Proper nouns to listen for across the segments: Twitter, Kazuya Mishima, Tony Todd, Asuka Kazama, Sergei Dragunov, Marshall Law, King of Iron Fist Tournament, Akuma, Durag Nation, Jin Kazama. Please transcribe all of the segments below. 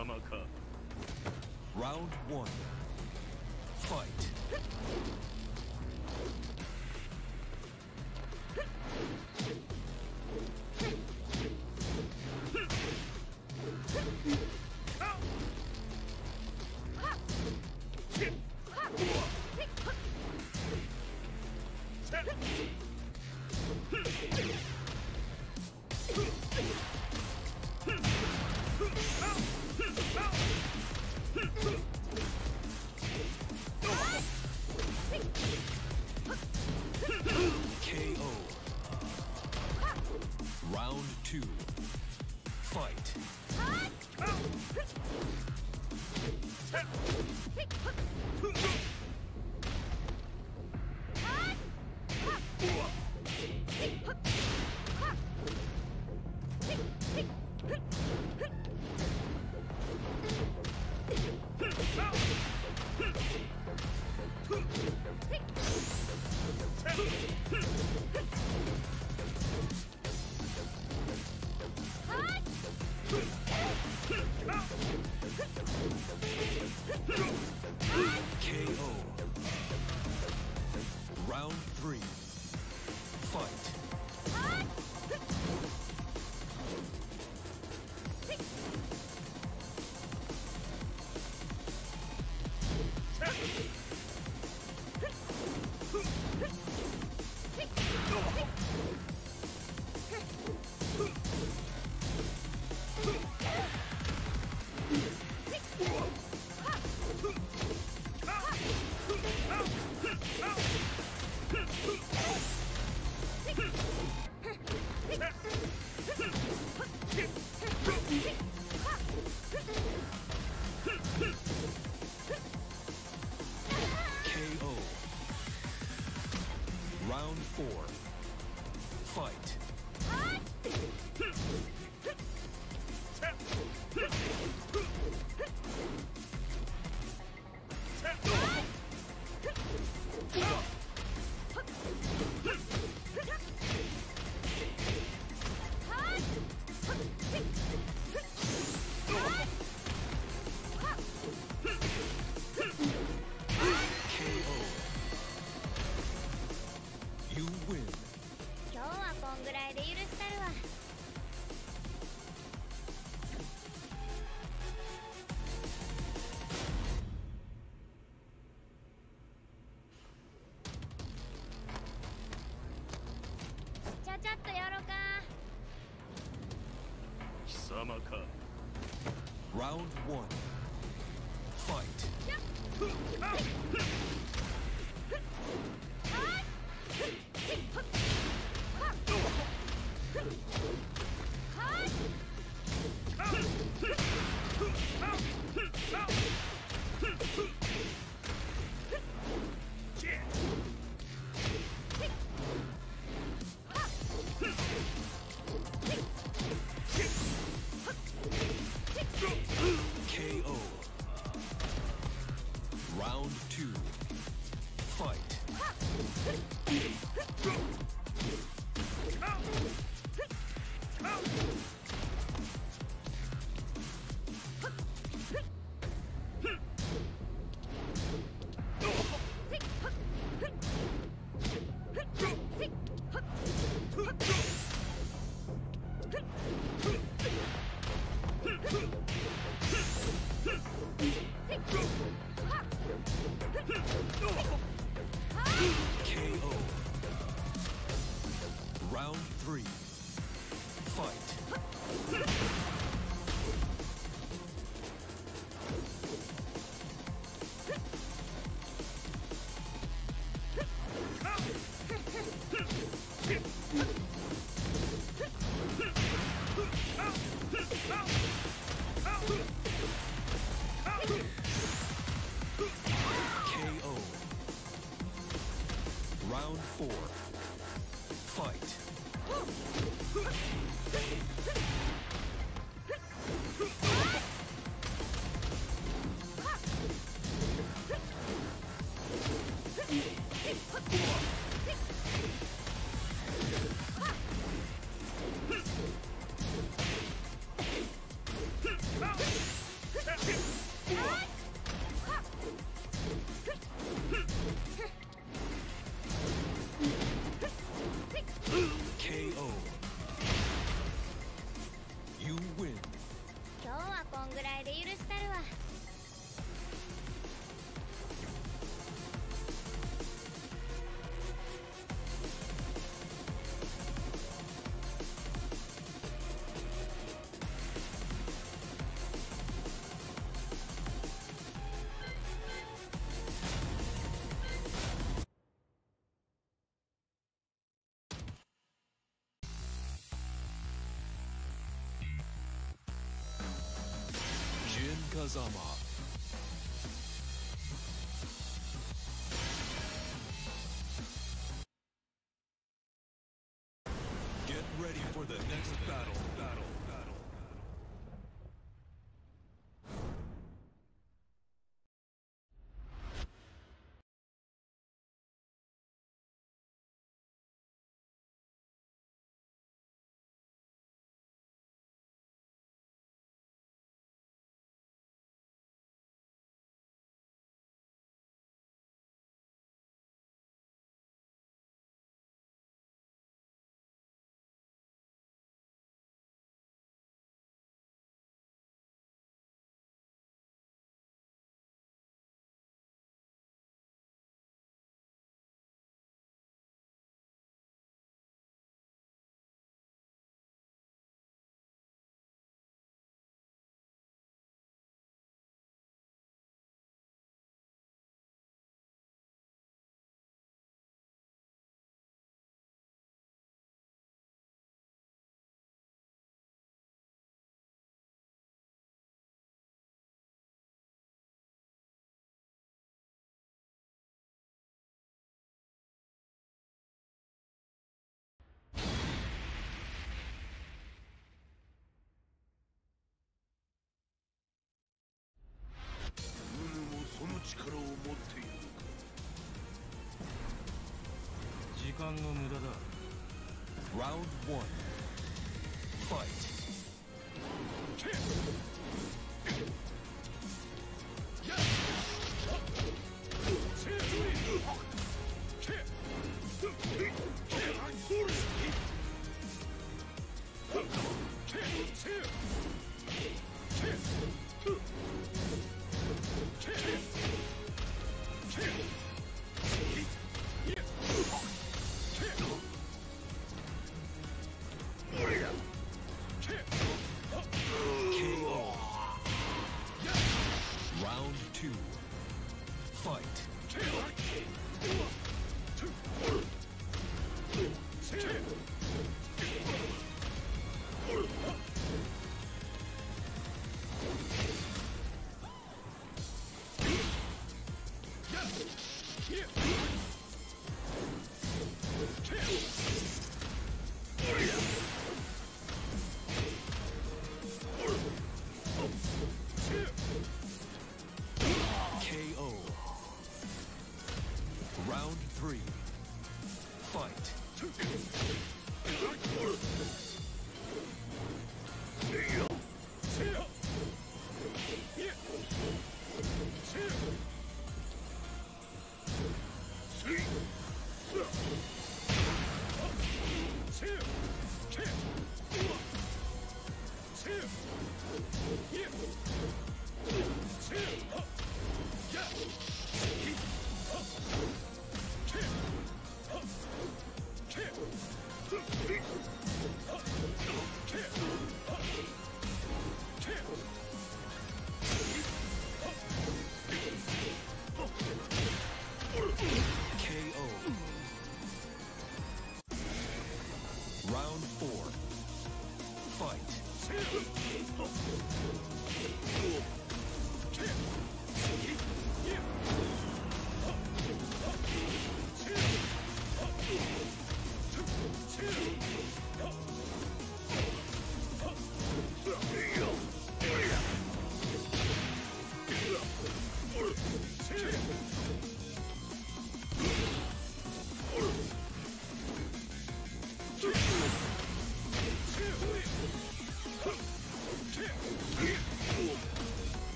Kazama-ka. Round one. Fight. Round two. Fight. Round one. Kazama. Get ready for the next battle. Round 1. Fight.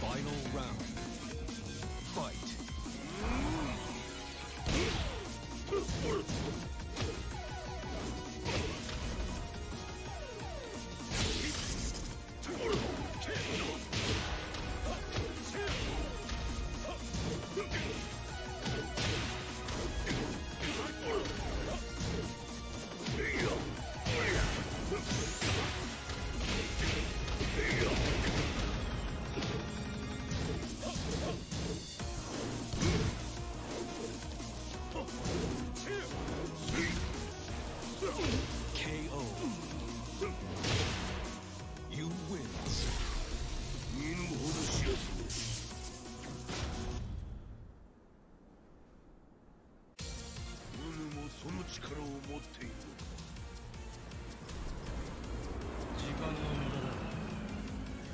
Final round. Fight.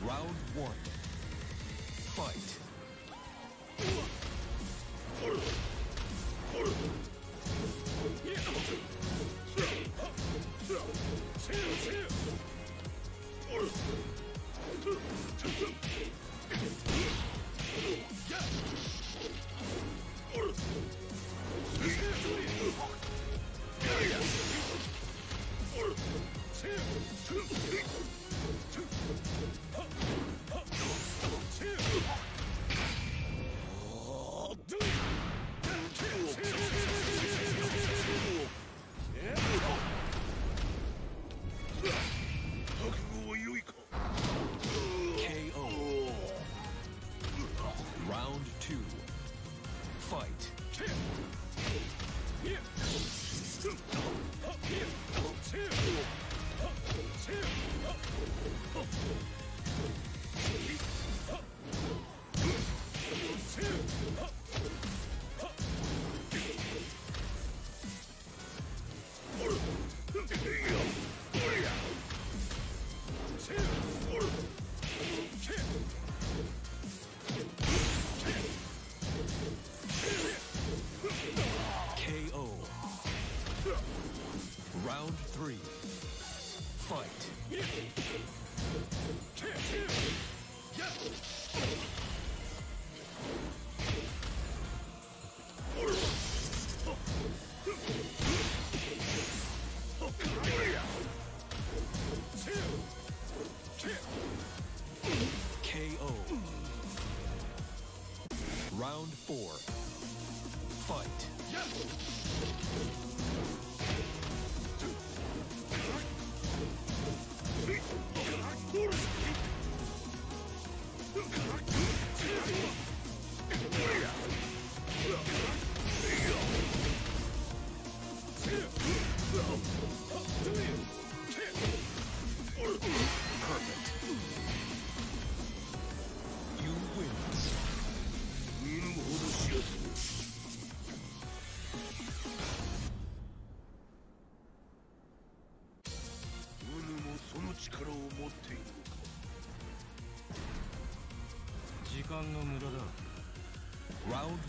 Round 1. Fight. Round 4. Fight. Round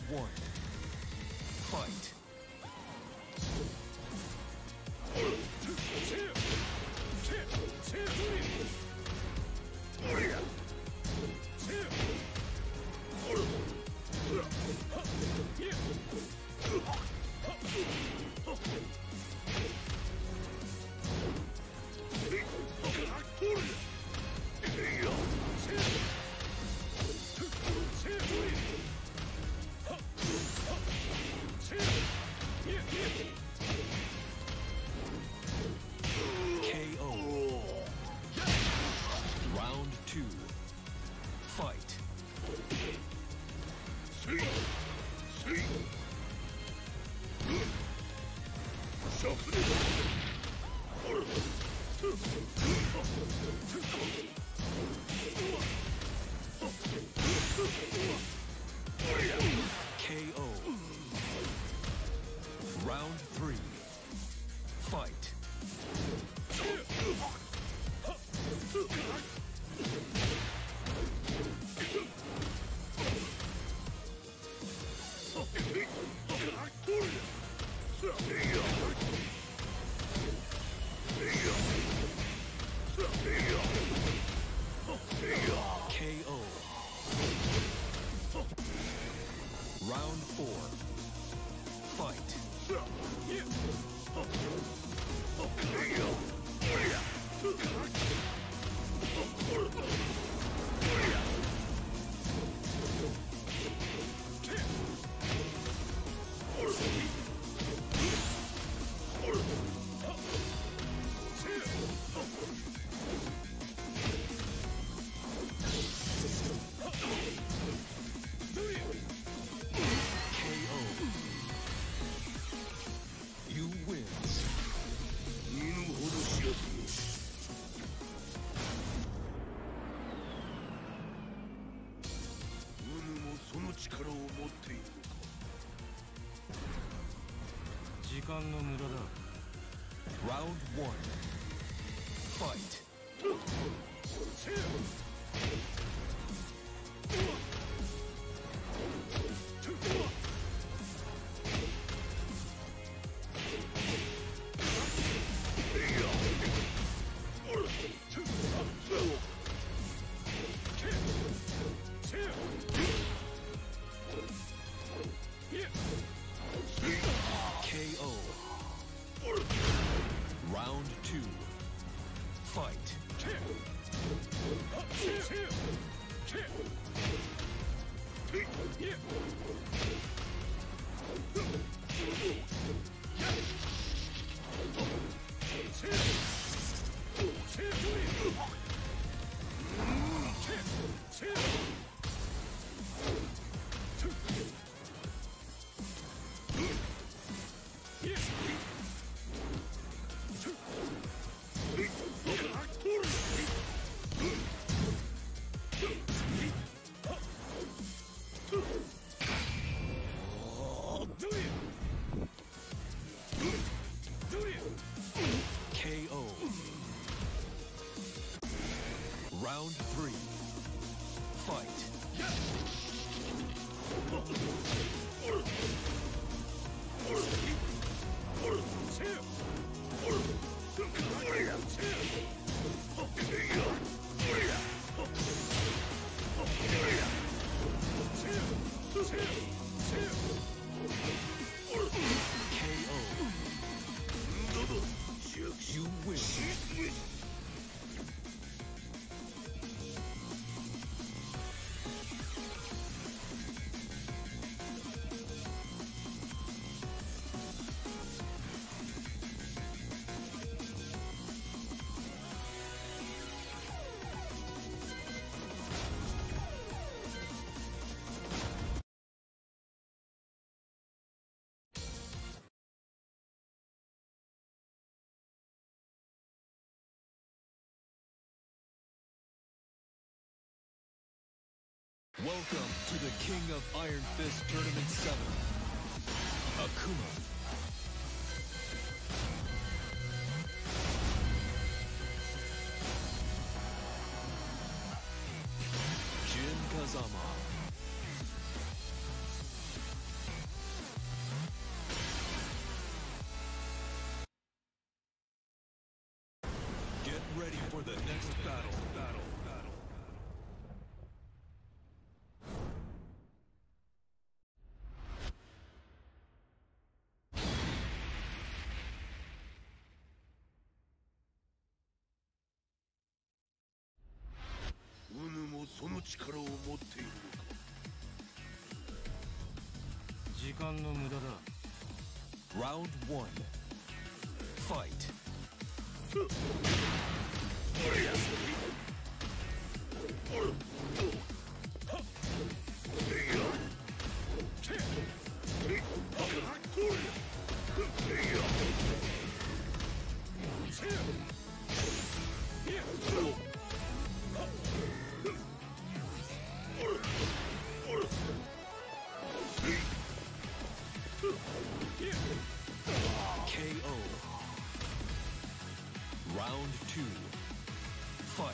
1. Fight. Round one. Fight. Round three. Fight. KO. You win. Welcome to the King of Iron Fist Tournament 7. Akuma. Jin Kazama. Get ready for the next battle. Round one. Fight. Round two. Fight.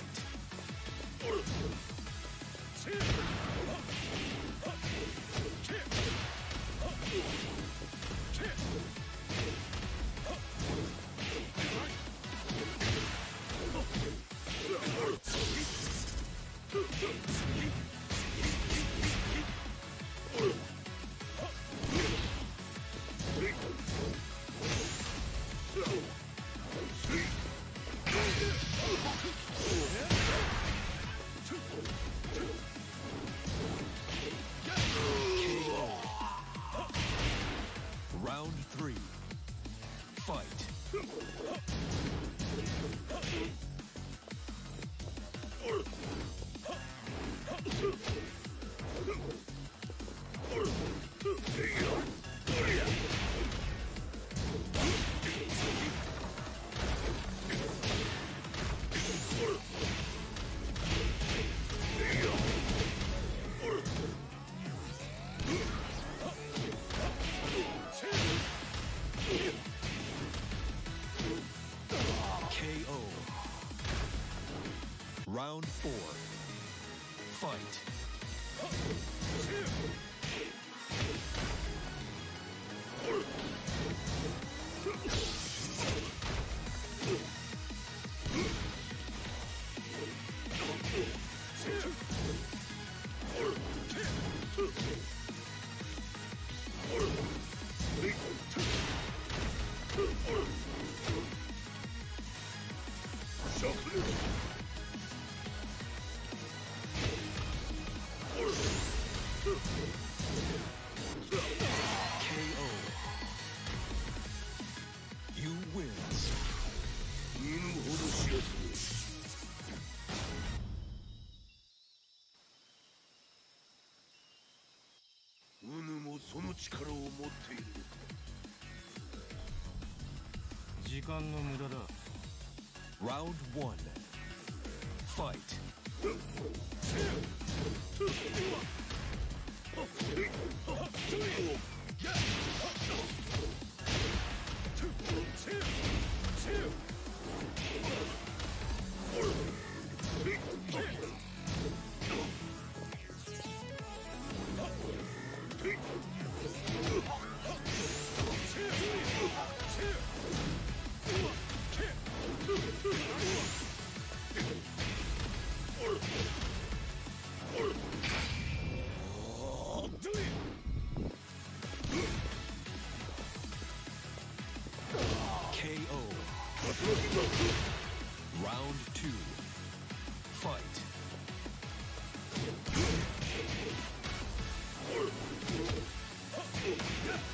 KO. Round 4. Fight. Round 1. Fight. KO. Round 3. Fight.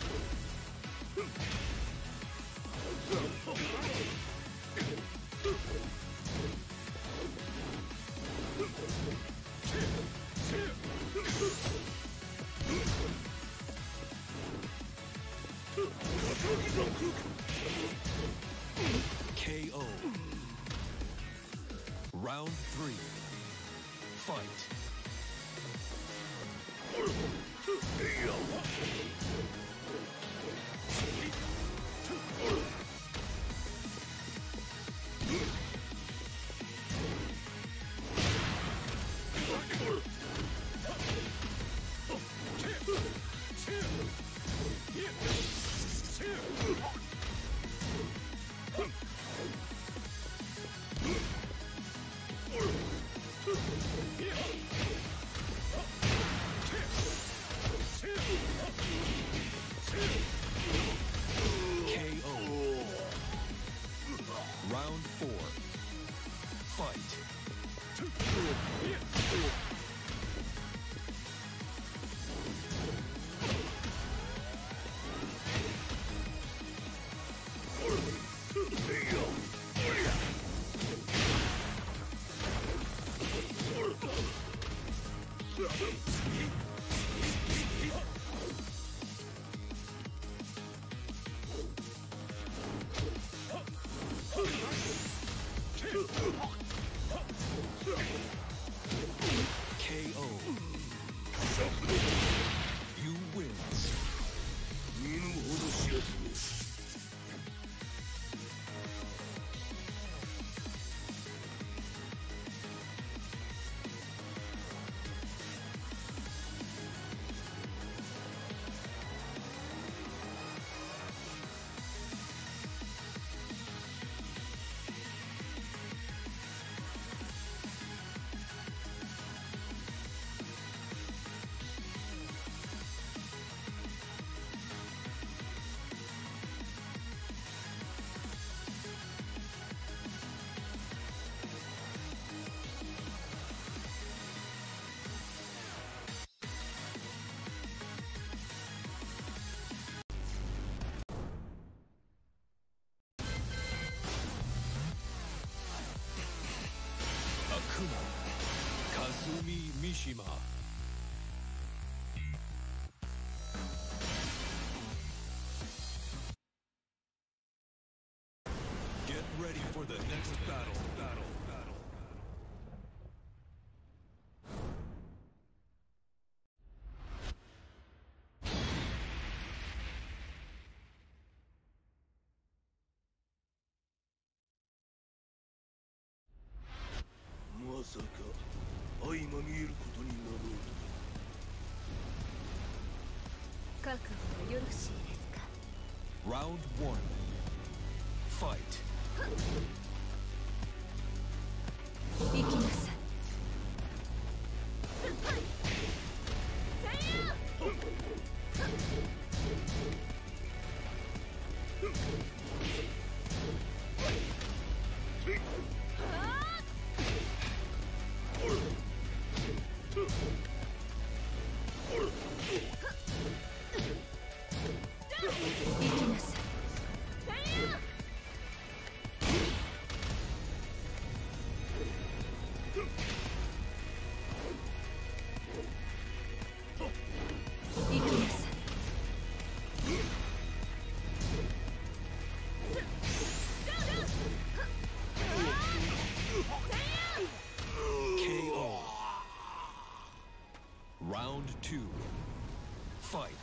Kazuya Mishima. Get ready for the next battle. Round one. Fight. Two. Fight.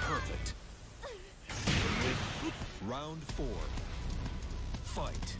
Perfect. Round four. Fight.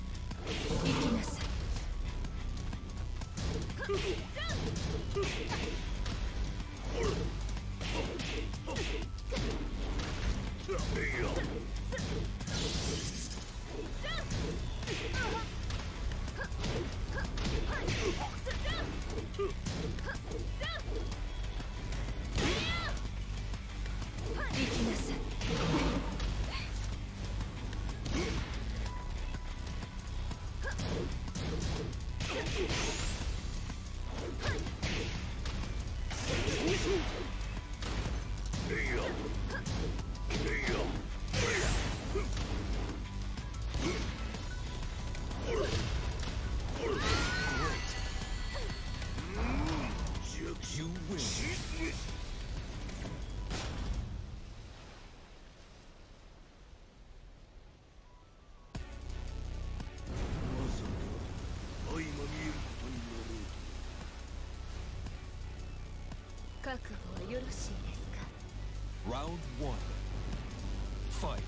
Round one. Fight.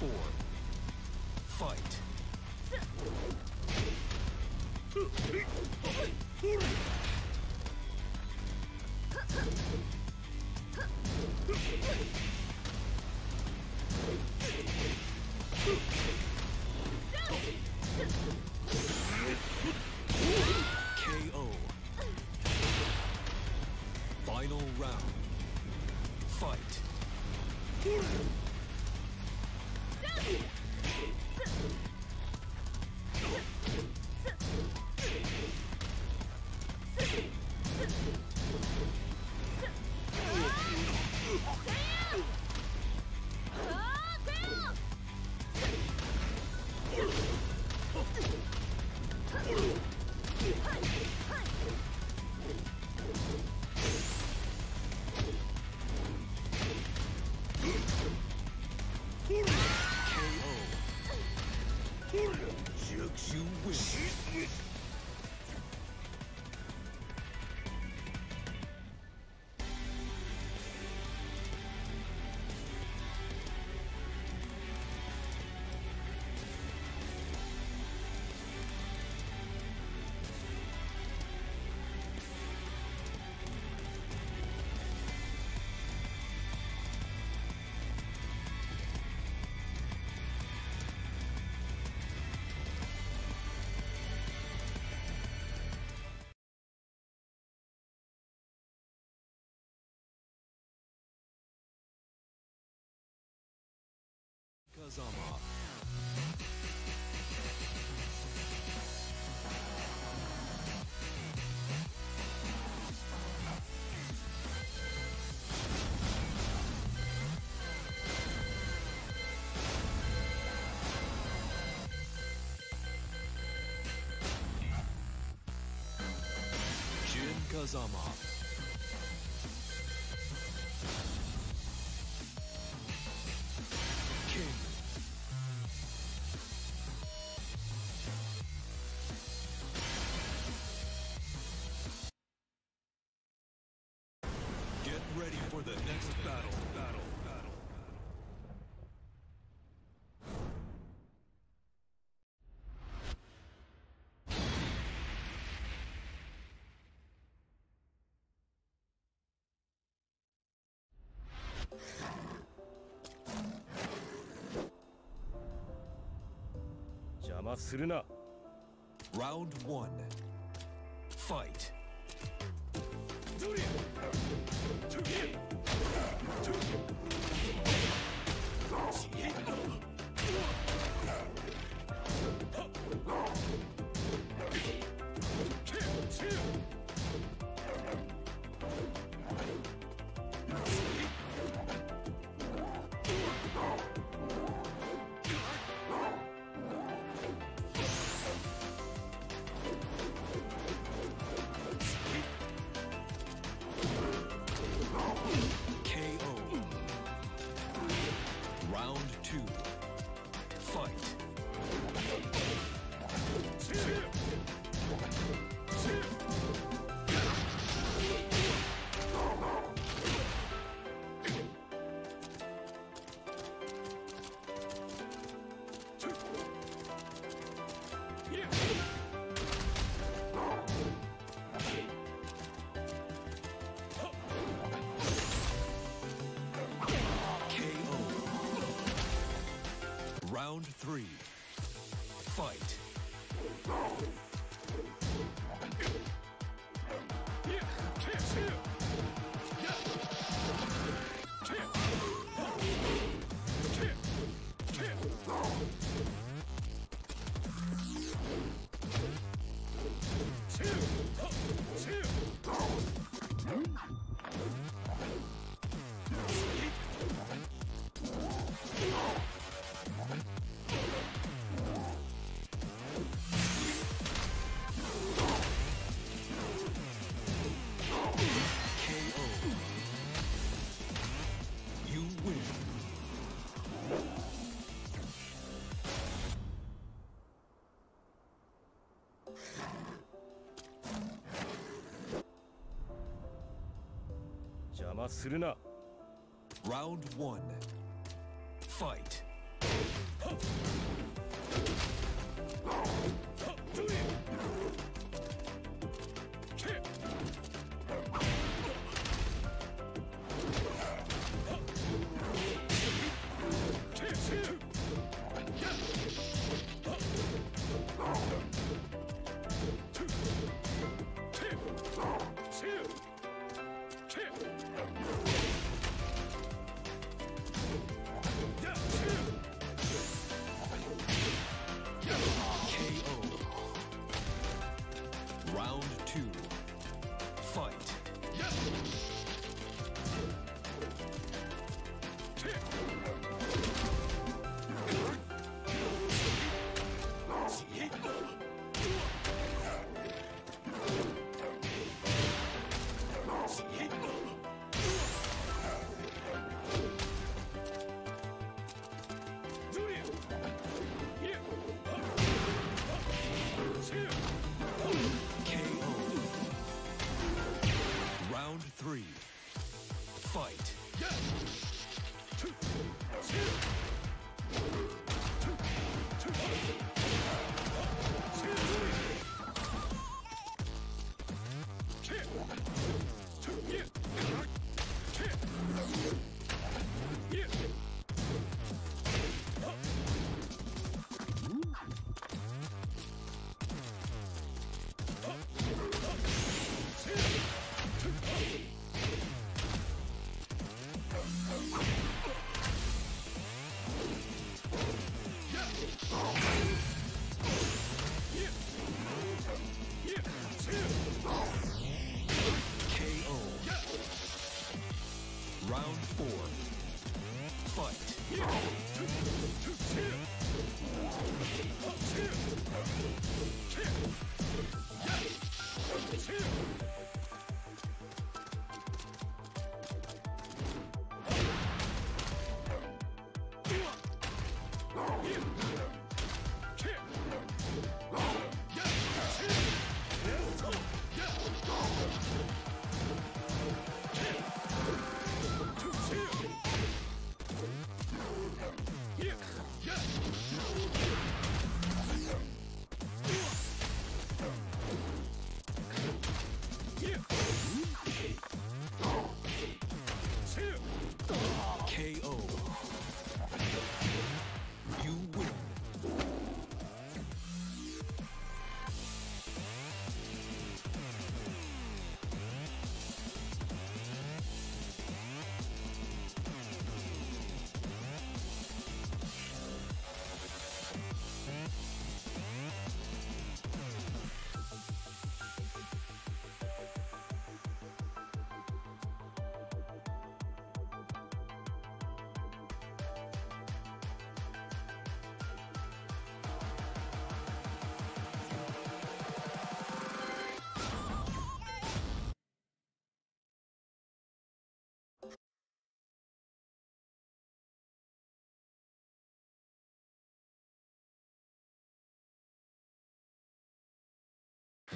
4. Fight. KO. Final round. Fight. Kazama. Jin Kazama. Round 1. Fight. Round 3. Fight. Round 1. Fight.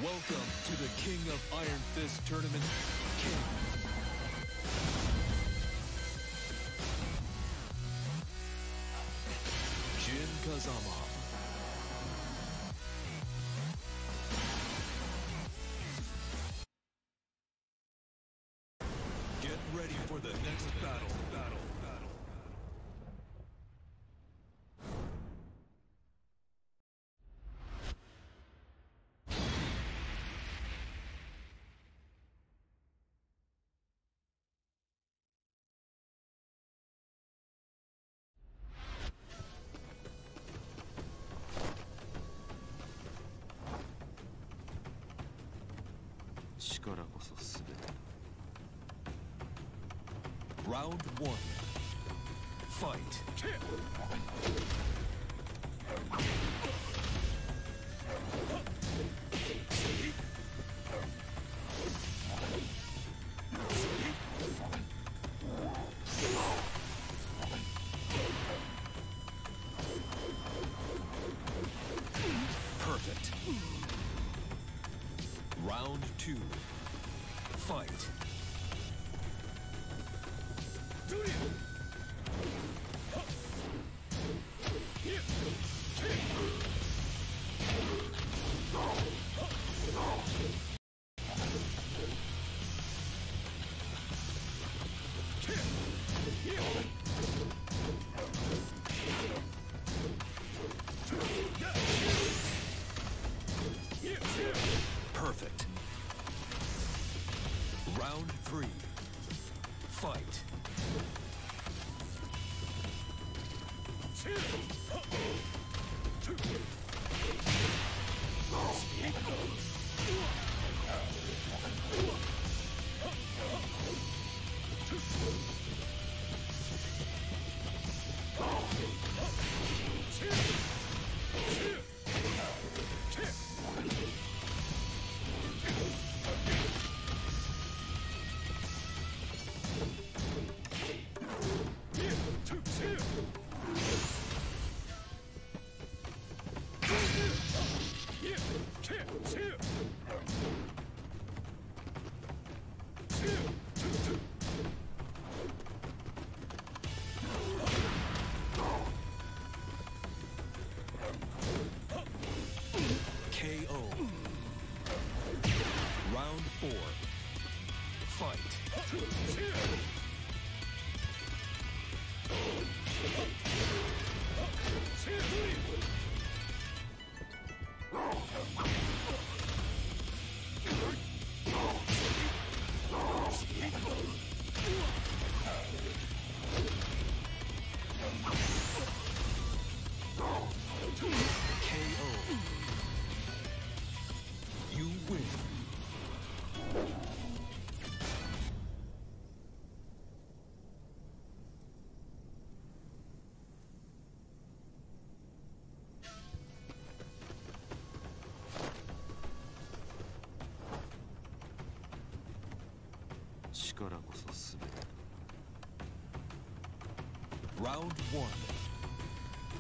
Welcome to the King of Iron Fist Tournament, Jin Kazama. Get ready for the next battle. Round one. Fight. Perfect. Round two. Fight. Do it! fight. Round one.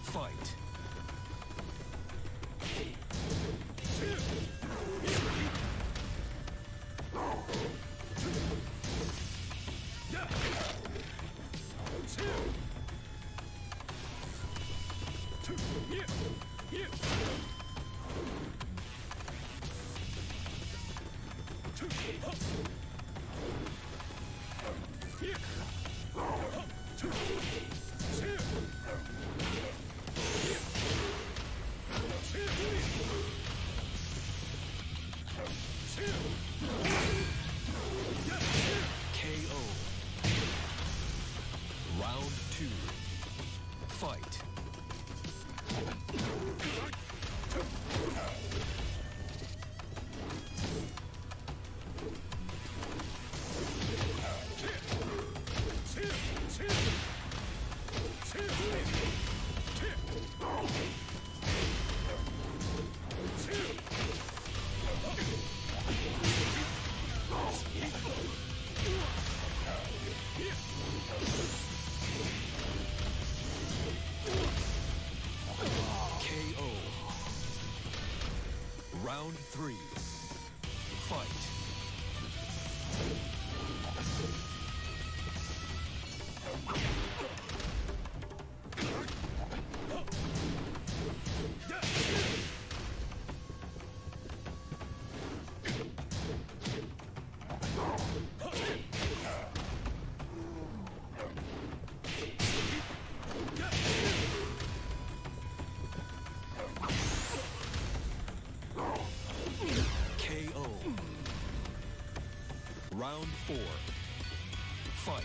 Fight. Round three. Fight. Round four. Fight.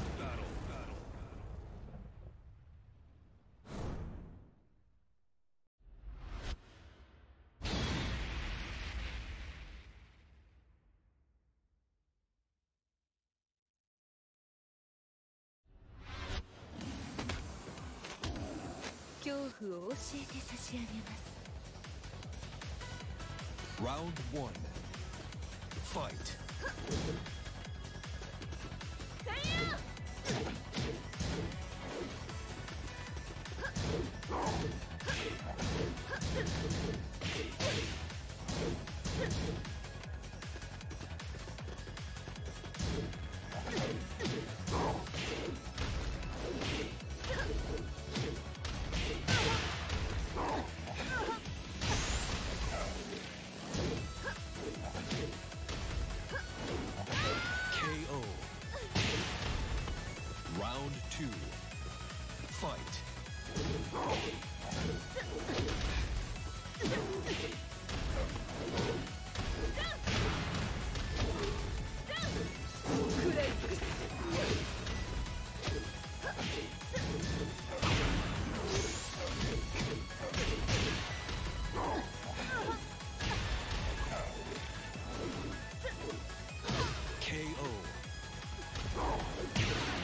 Round one. Fight.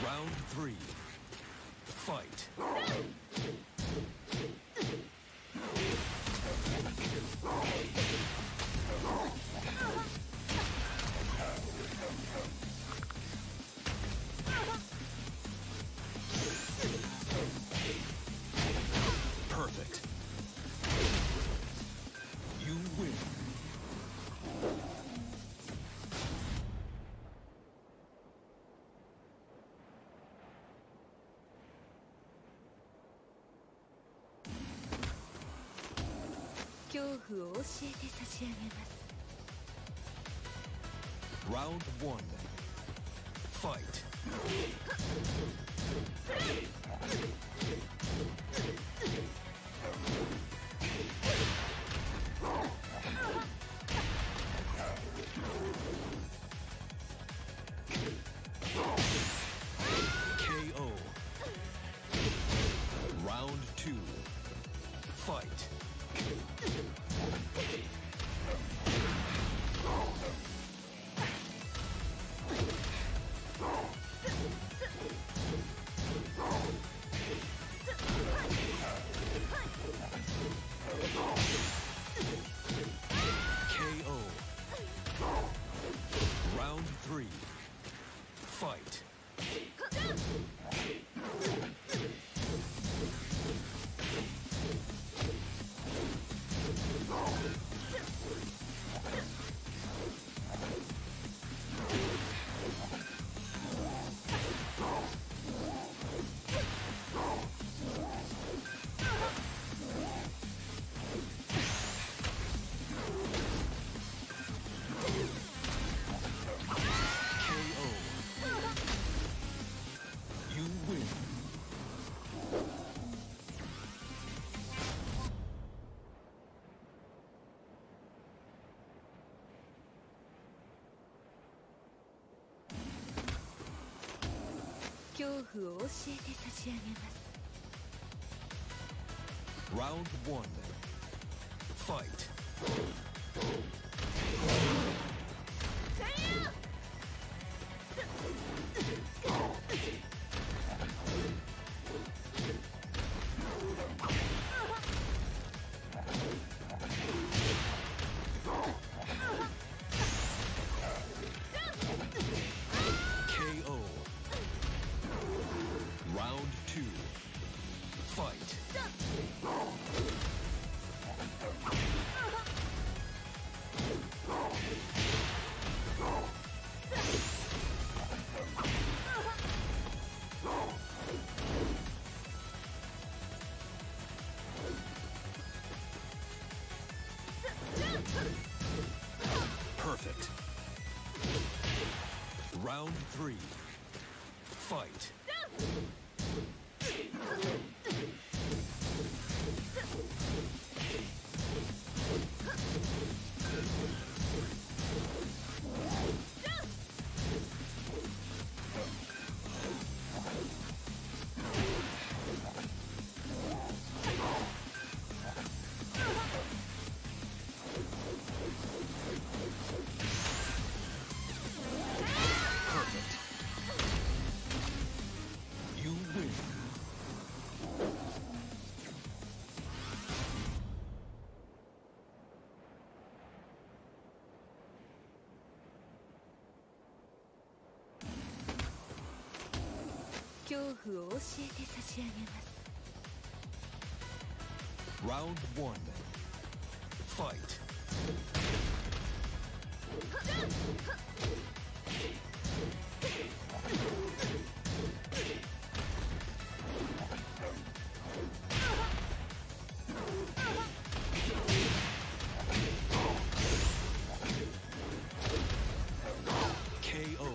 Round one. Fight. KO. Round two. Fight. Round one. Fight. Perfect. Round three. Fight. 恐怖を教えて差し上げます。 Round 1 Fight. KO.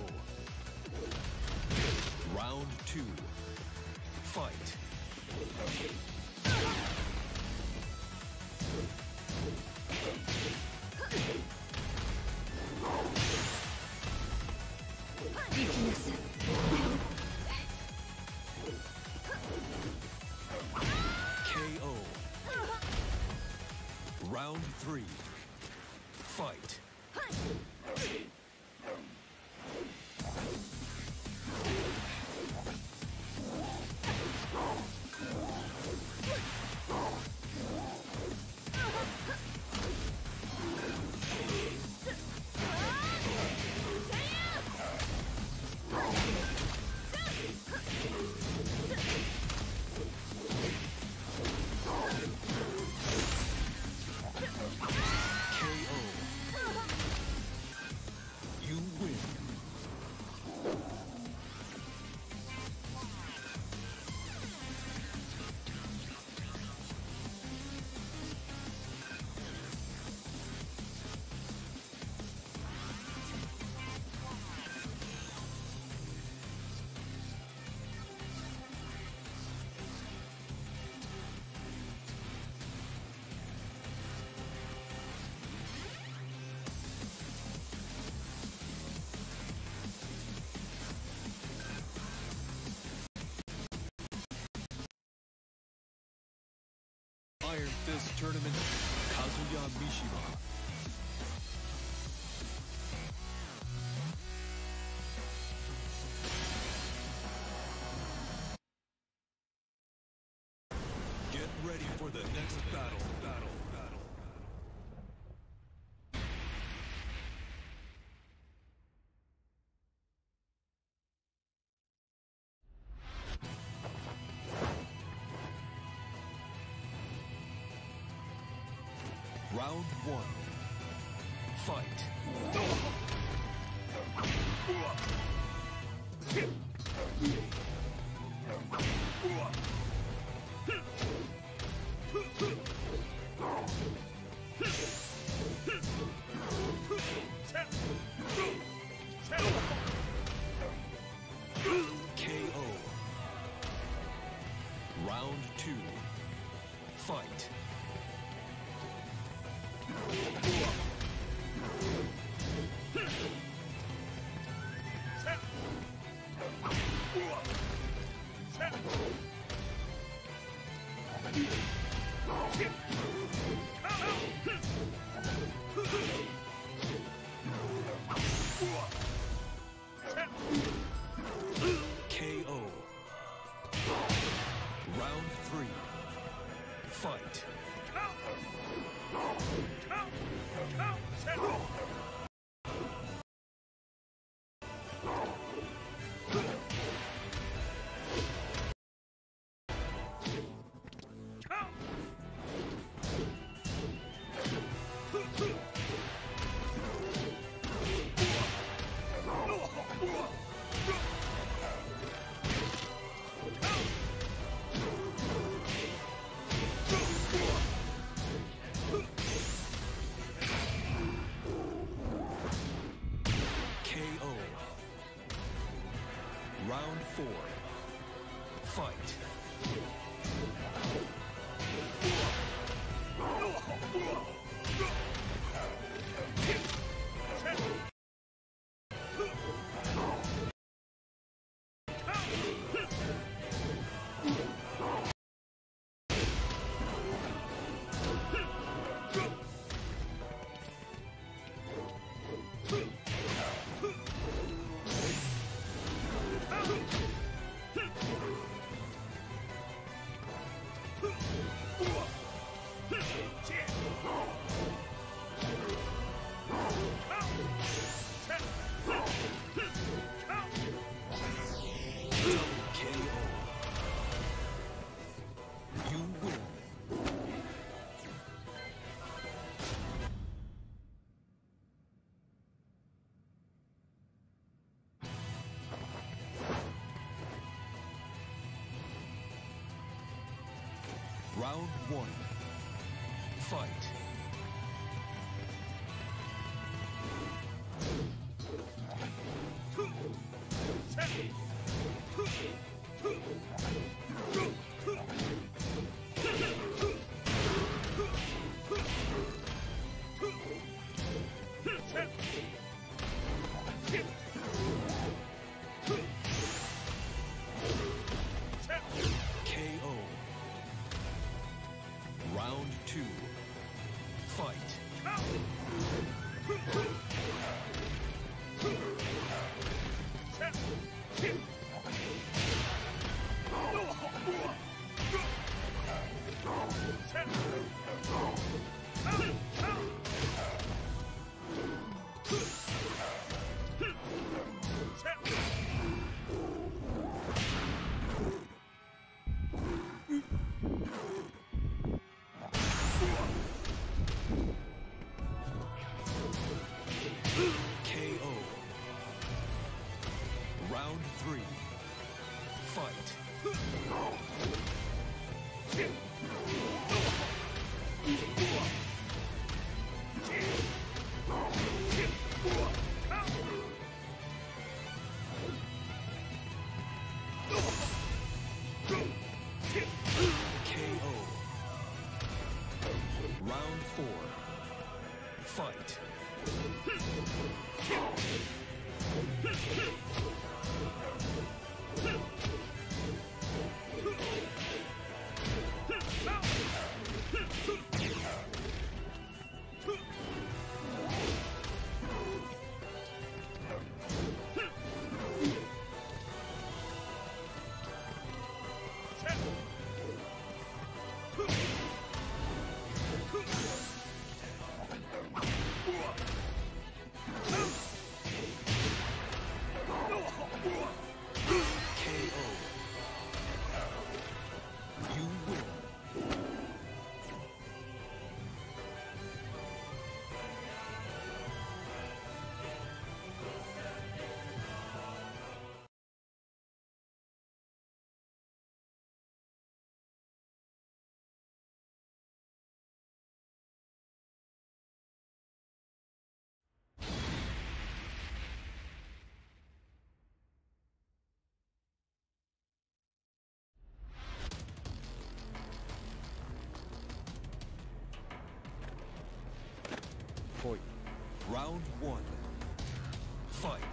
Round 2 Fight. KO. Round 3 Fight. Iron Fist Tournament, Kazuya Mishima. Get ready for the next battle. Round 1 Fight. KO. Round 2 Fight. KO. Round 3 Fight. Round 4 Fight. Go! Round 1. Fight. Round 1. Fight.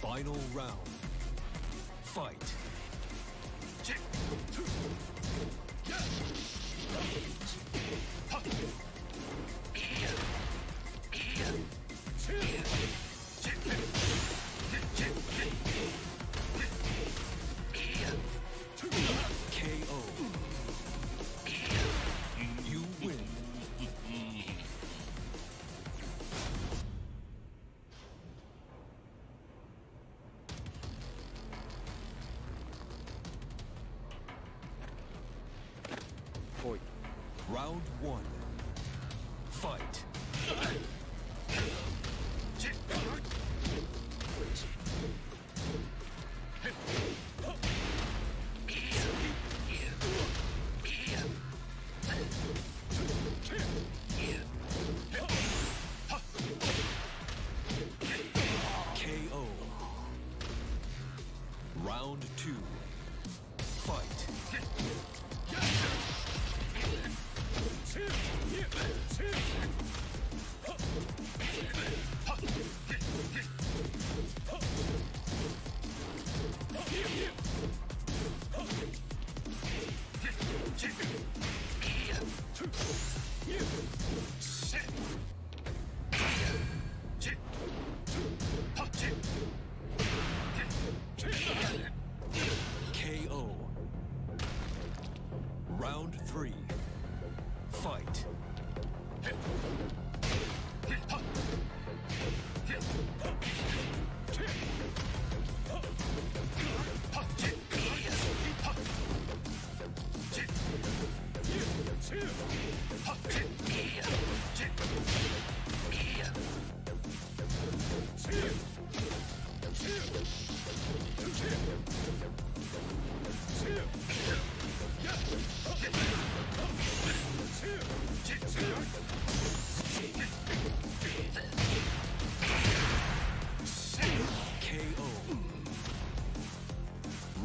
Final round. Fight. Round one. Fight. KO. Round two. KO. Round three. Fight.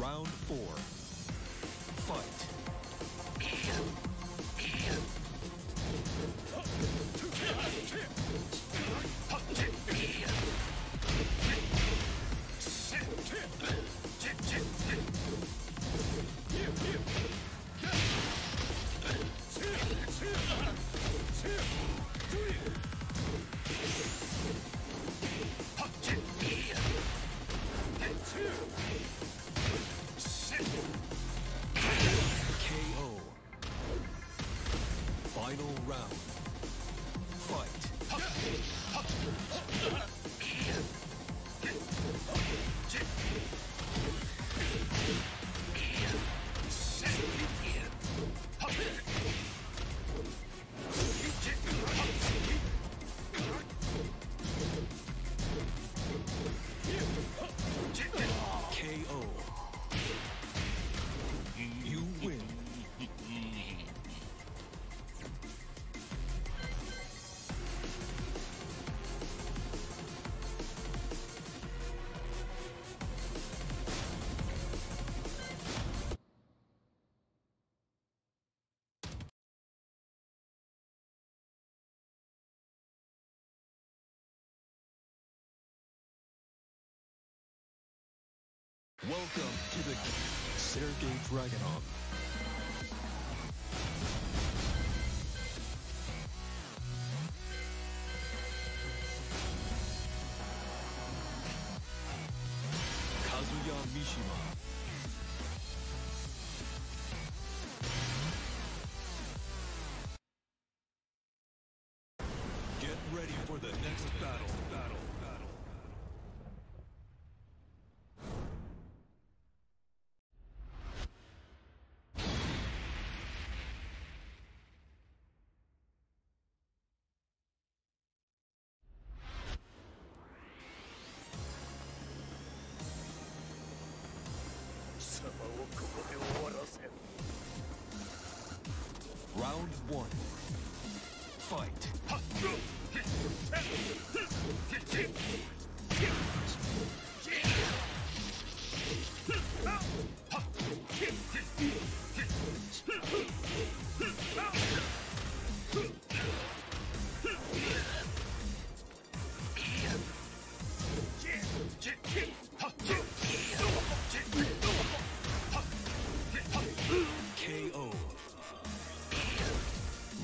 Round four. Fight. Final round. Fight. Welcome to the Sergei Dragunov. Kazuya Mishima. Get ready for the next battle. Round one. Fight.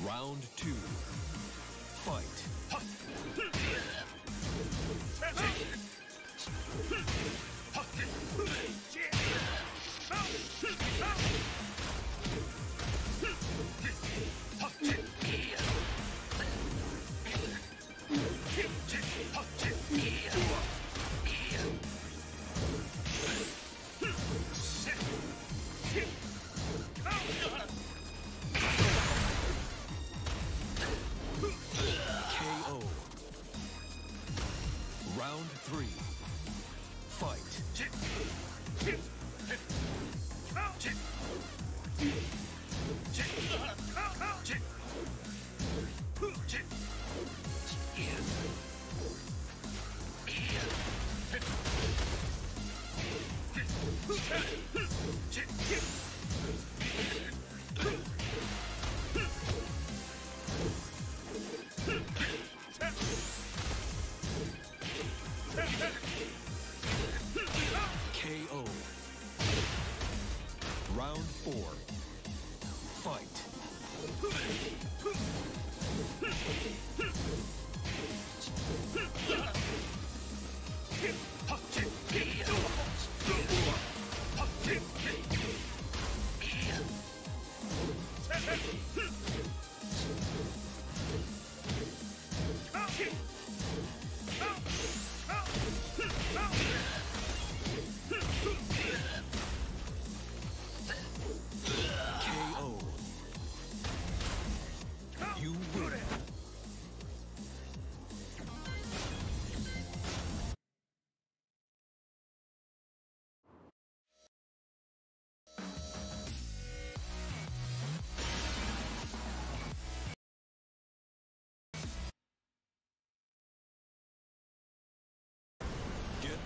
Round two. Fight. Round 3. KO. Round 4.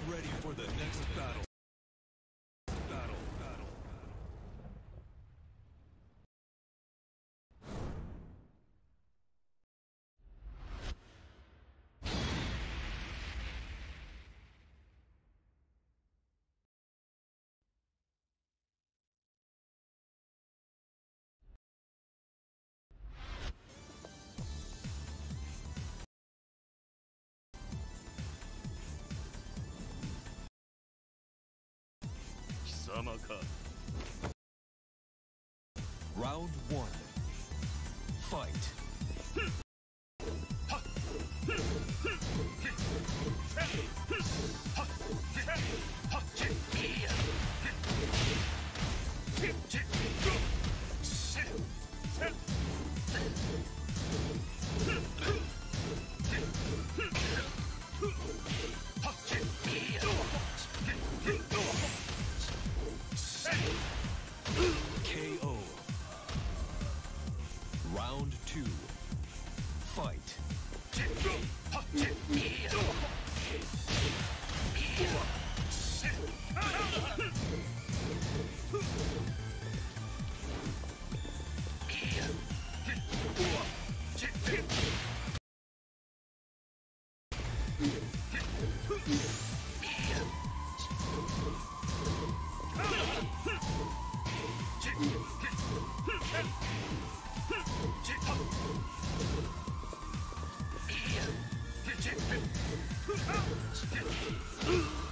Ready for the next battle. Round 1. Fight.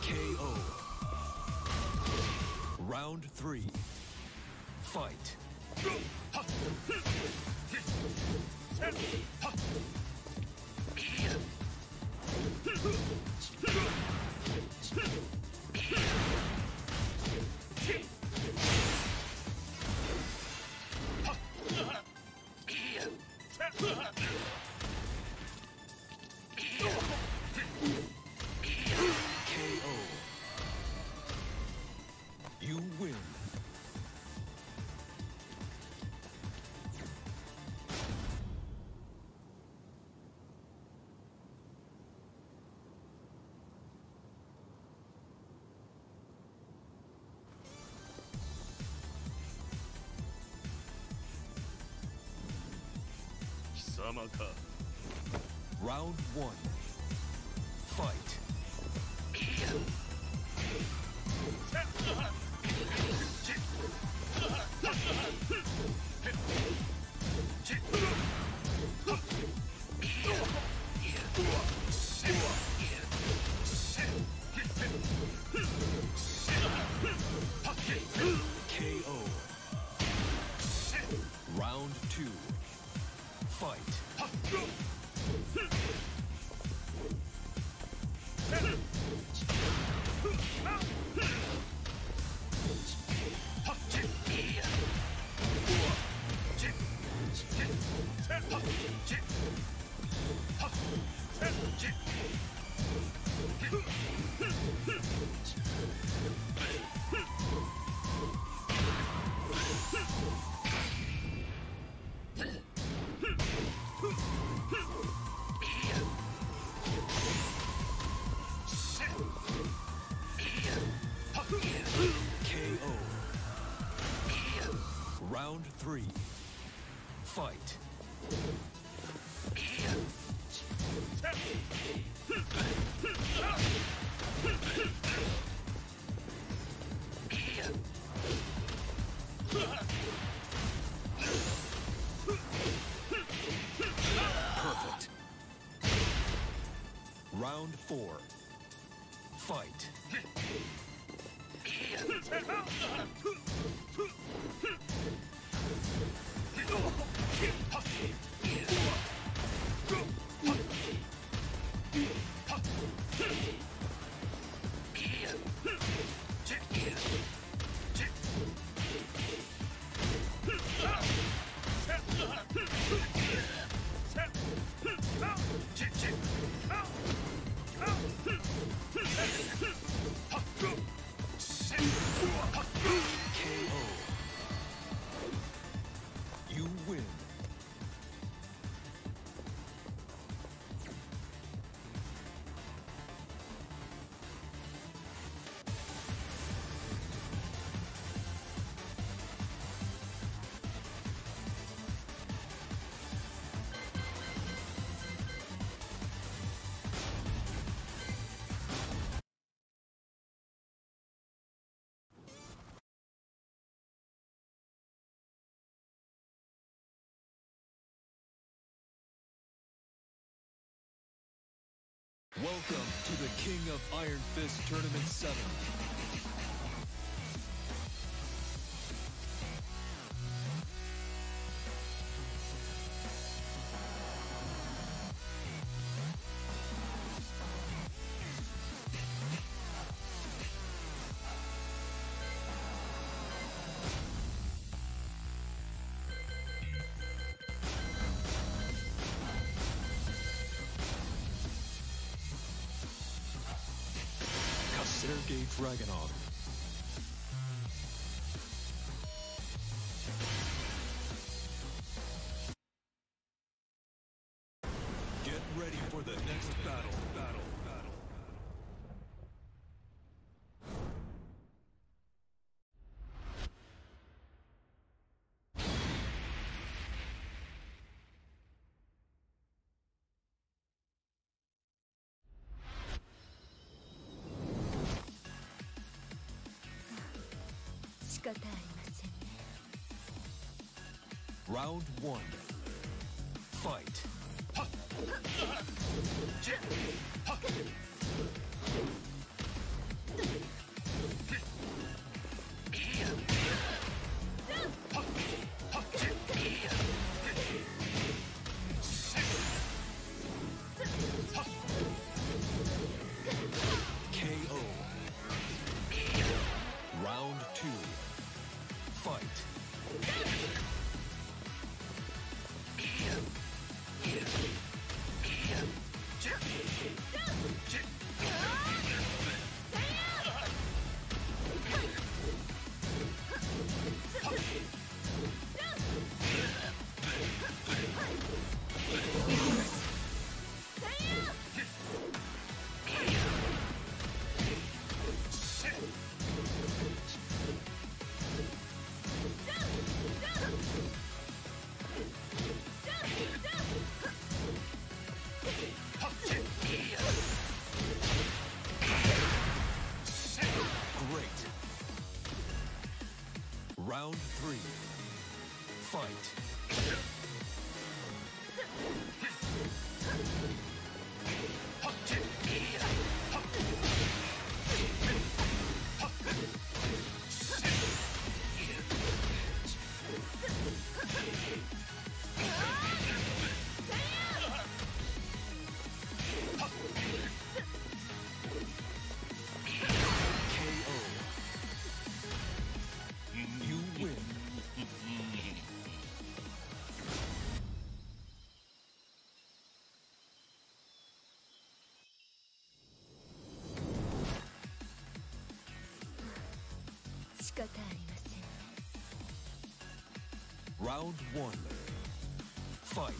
KO. Round 3. Fight. Round 1. Fight. KO. Round 2. Fight. fight. Perfect. Round 4. Fight. Welcome to the King of Iron Fist Tournament 7. Sergei Dragunov. Get ready for the next battle. Round 1. Fight. KO. Round 2. Fight. Round 3. Fight. Round 1. Fight.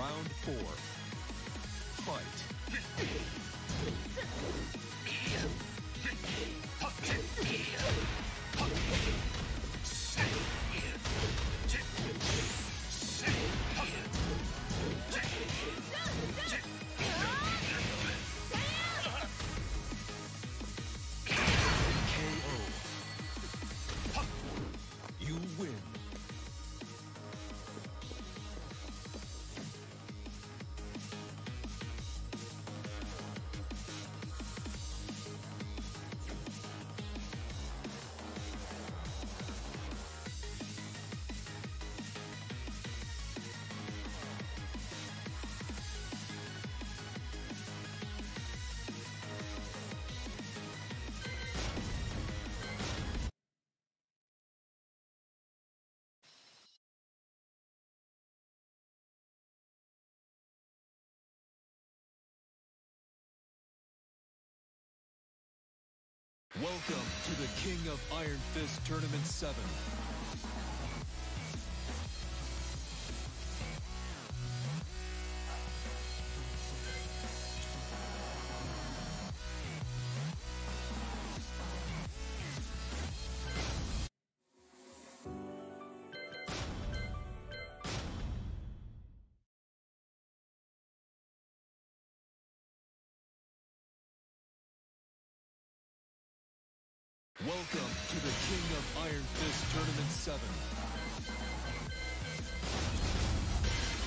Round 4. Fight. Welcome to the King of Iron Fist Tournament 7. Welcome to the King of Iron Fist Tournament 7.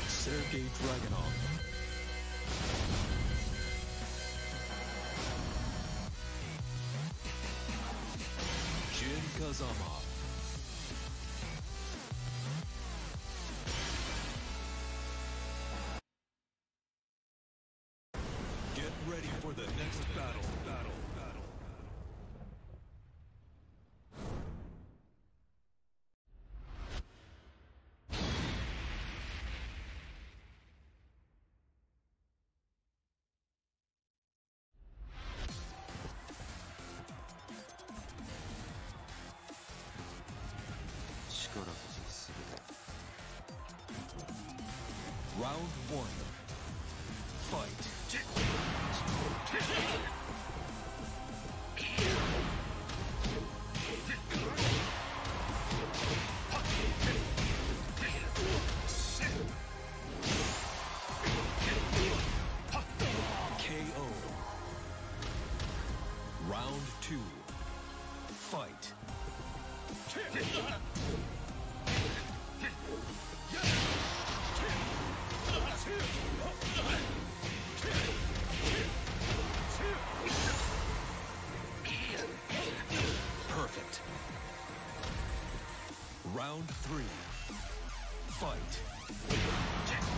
Sergei Dragunov. Jin Kazama. Get ready for the next battle. Round 1. Fight. Perfect. Round 3. Fight. KO.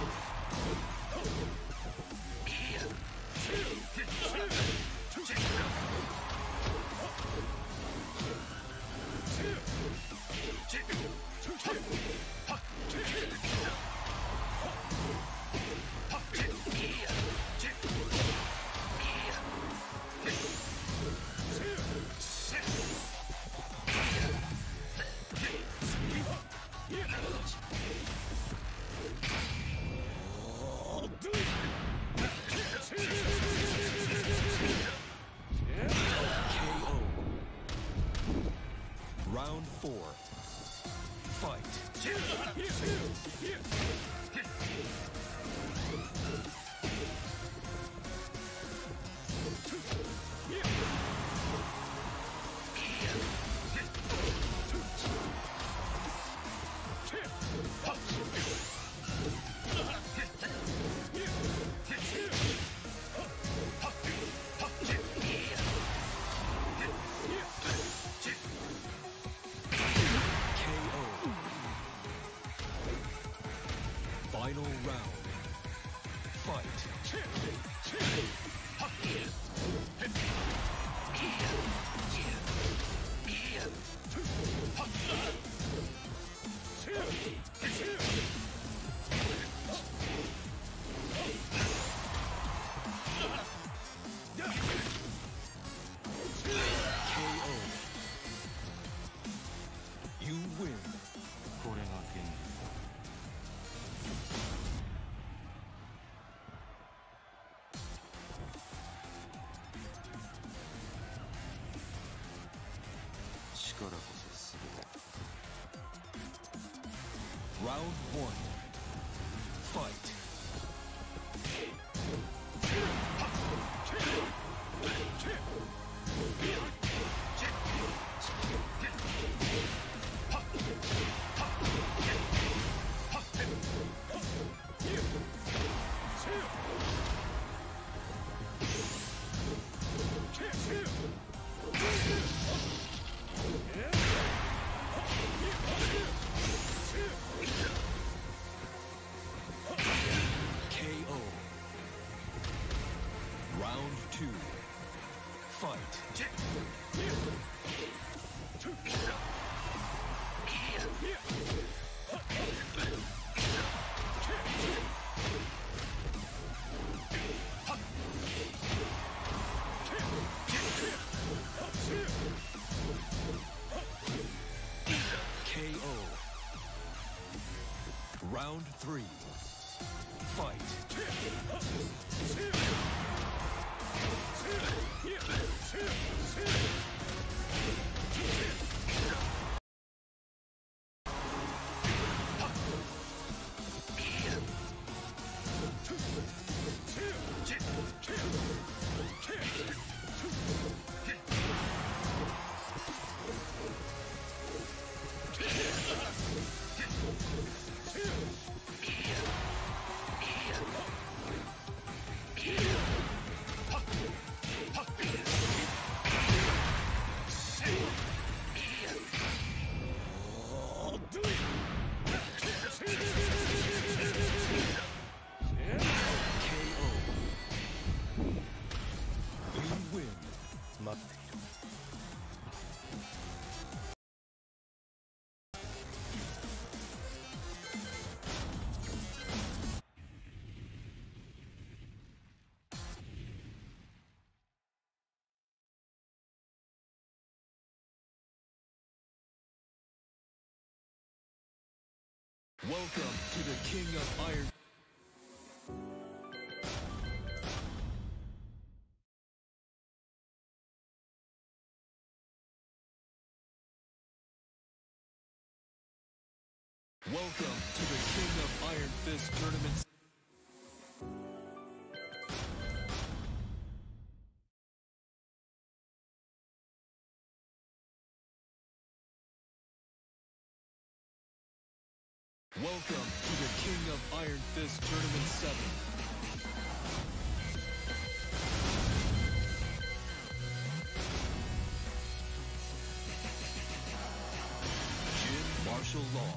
Round 4. Fight. Final round. Round one. Fight. Round three. Fight. Welcome to the King of Iron. Welcome to the King of Iron Fist Tournament. Welcome to the King of Iron Fist Tournament 7. Jin Martial Law.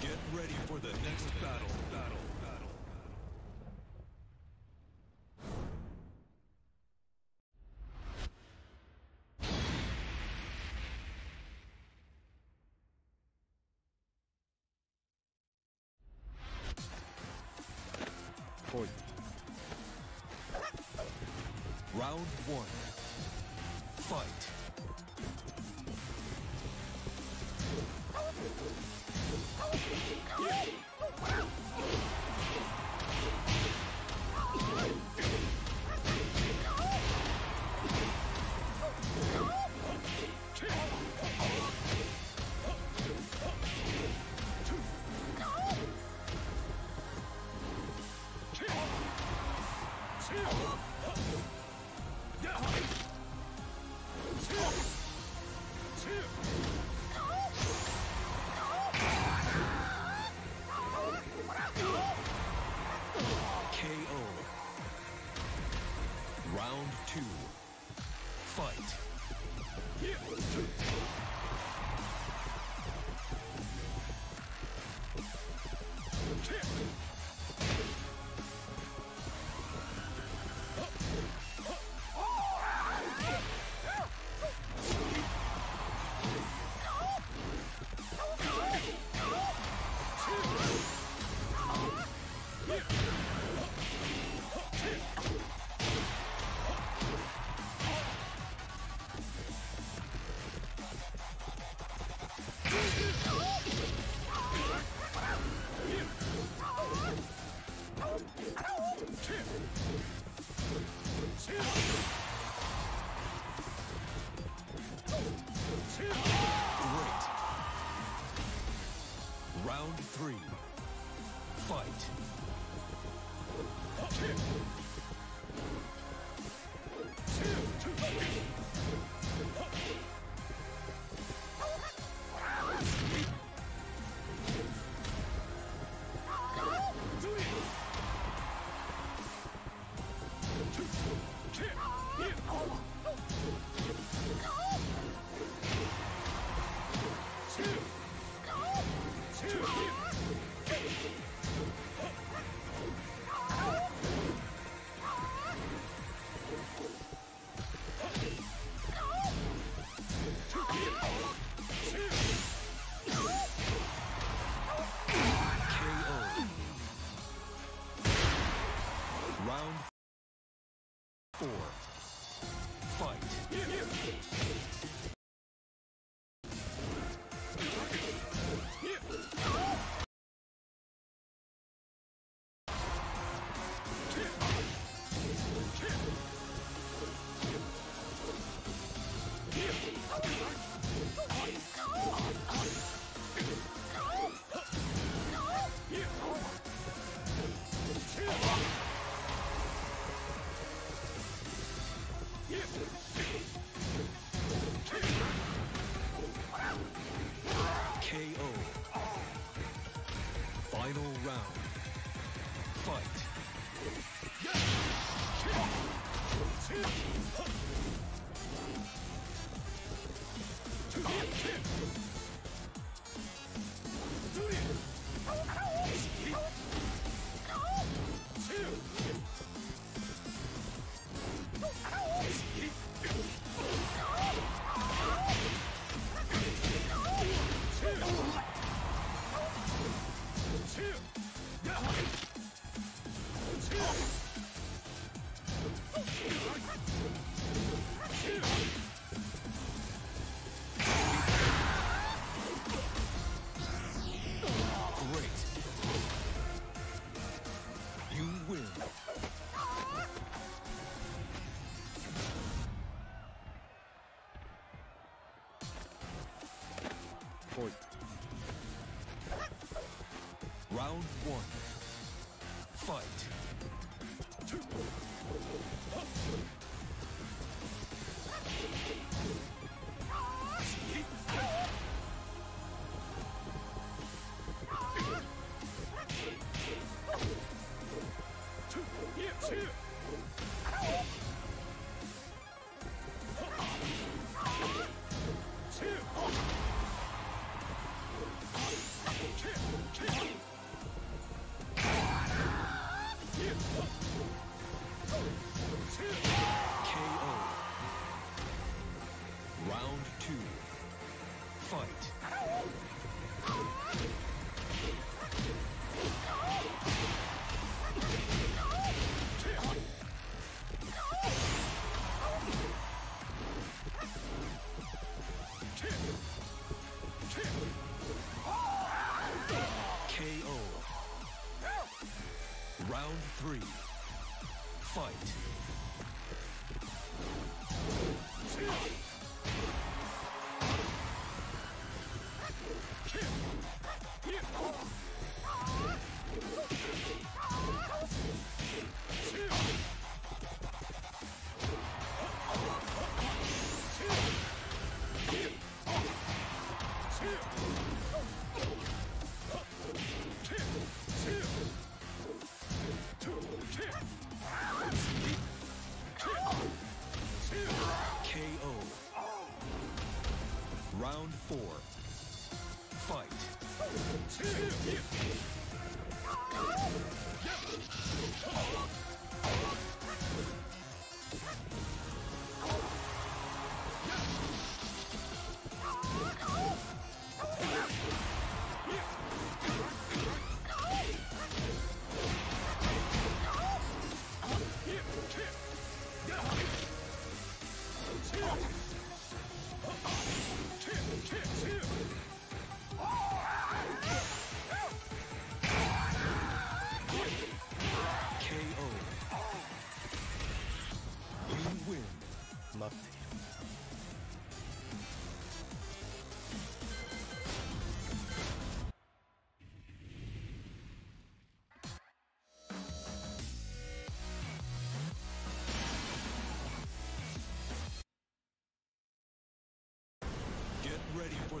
Get ready for the next battle. Round one. Fight. Ready for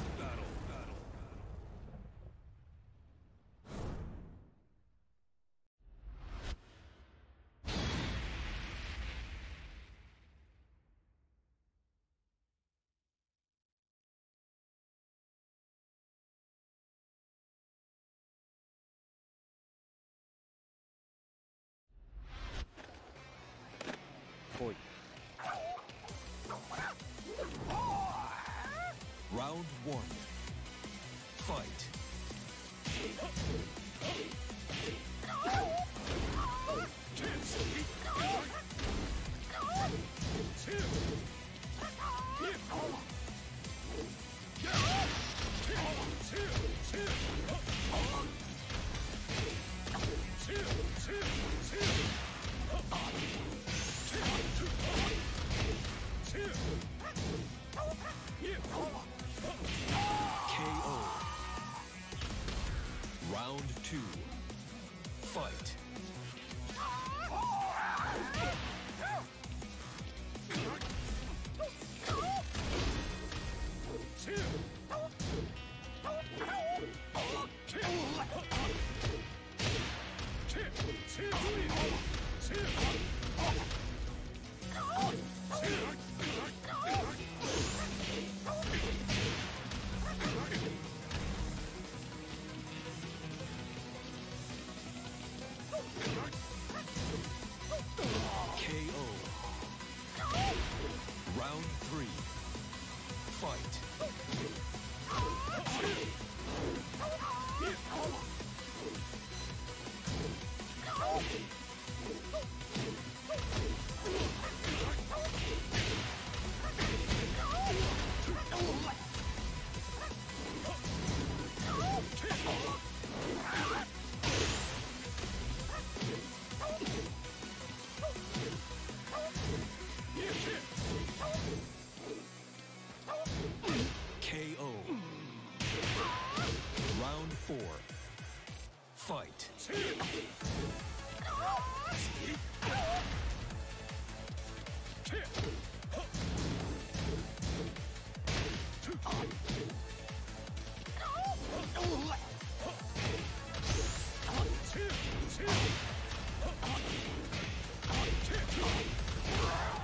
行為。 Round 1 Fight! Round 2. Fight. Fight.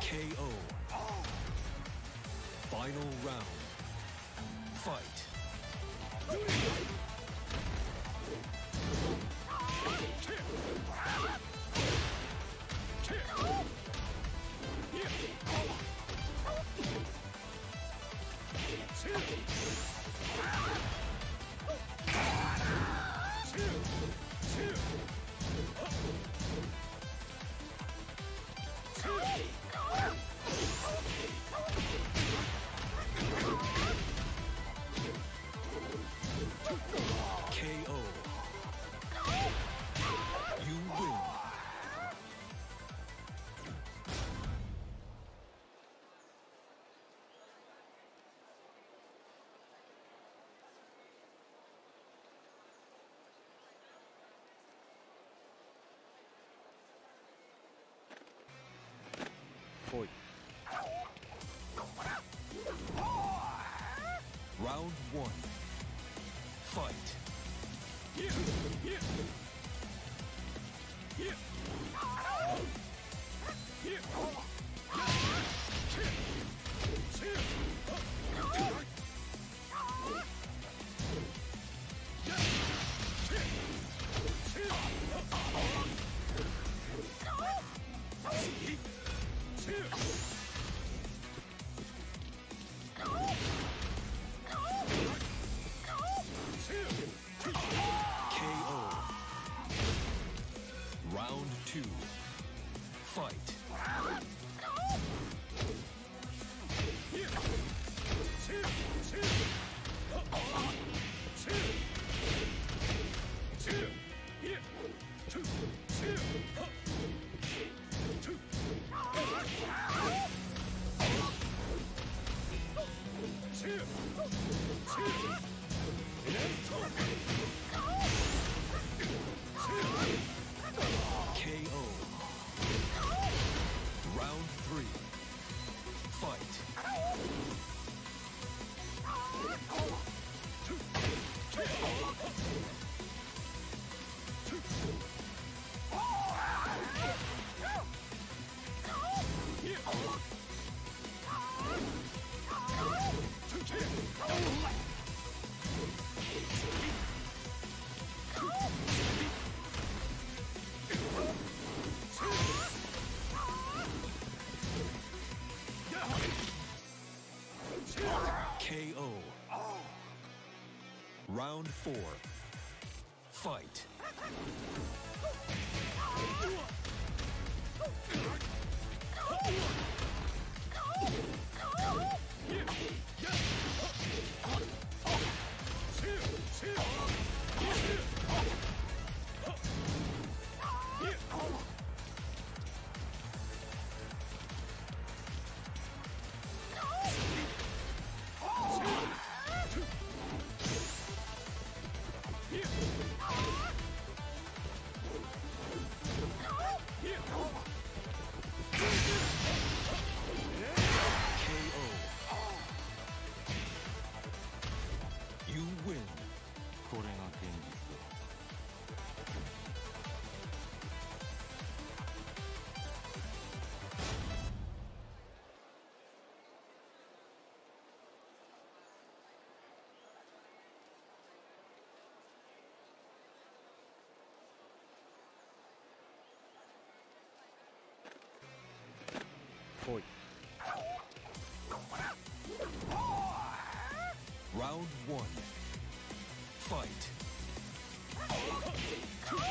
KO. Final round. Fight. Round 1. Fight. KO. Round 4. Fight. Round 1. Fight. Round 4.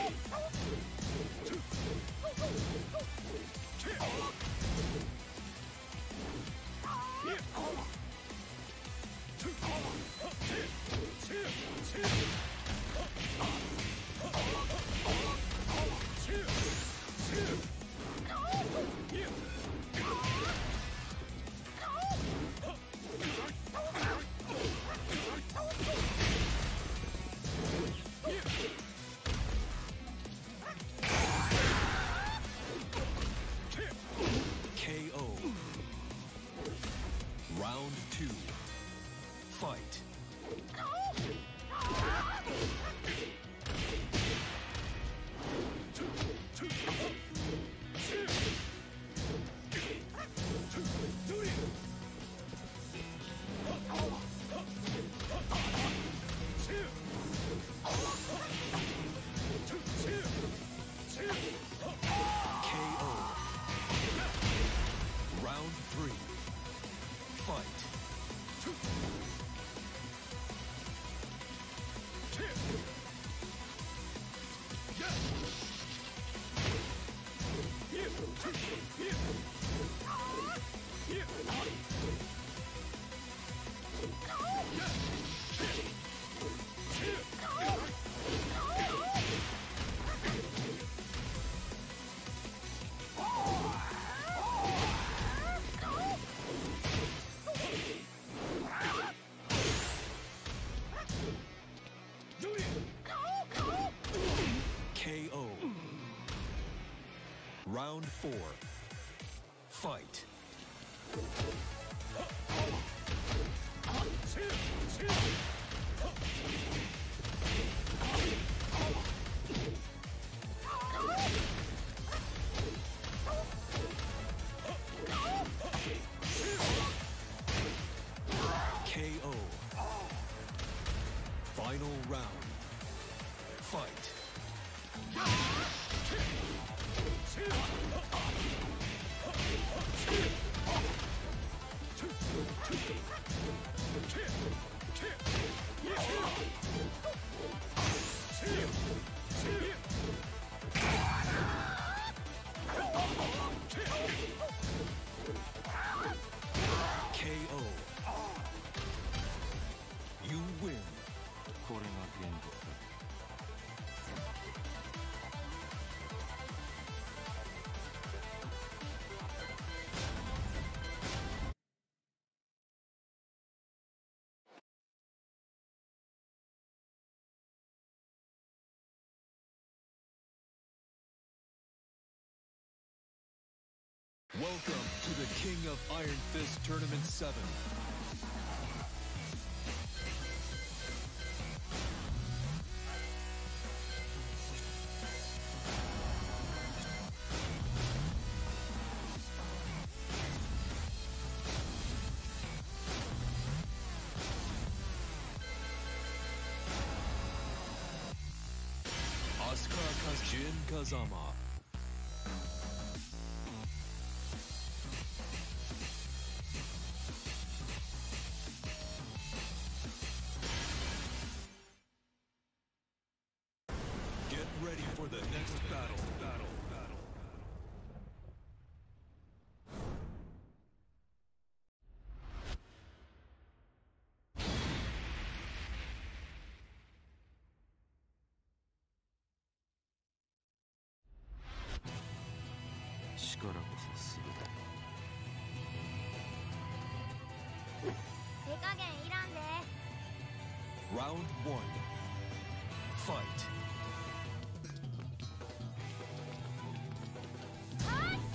Fight. KO. Final round. Fight. Welcome to the King of Iron Fist Tournament 7. Asuka Kazama. 力こそ全て。手加減いらんで。Round one. Fight. Round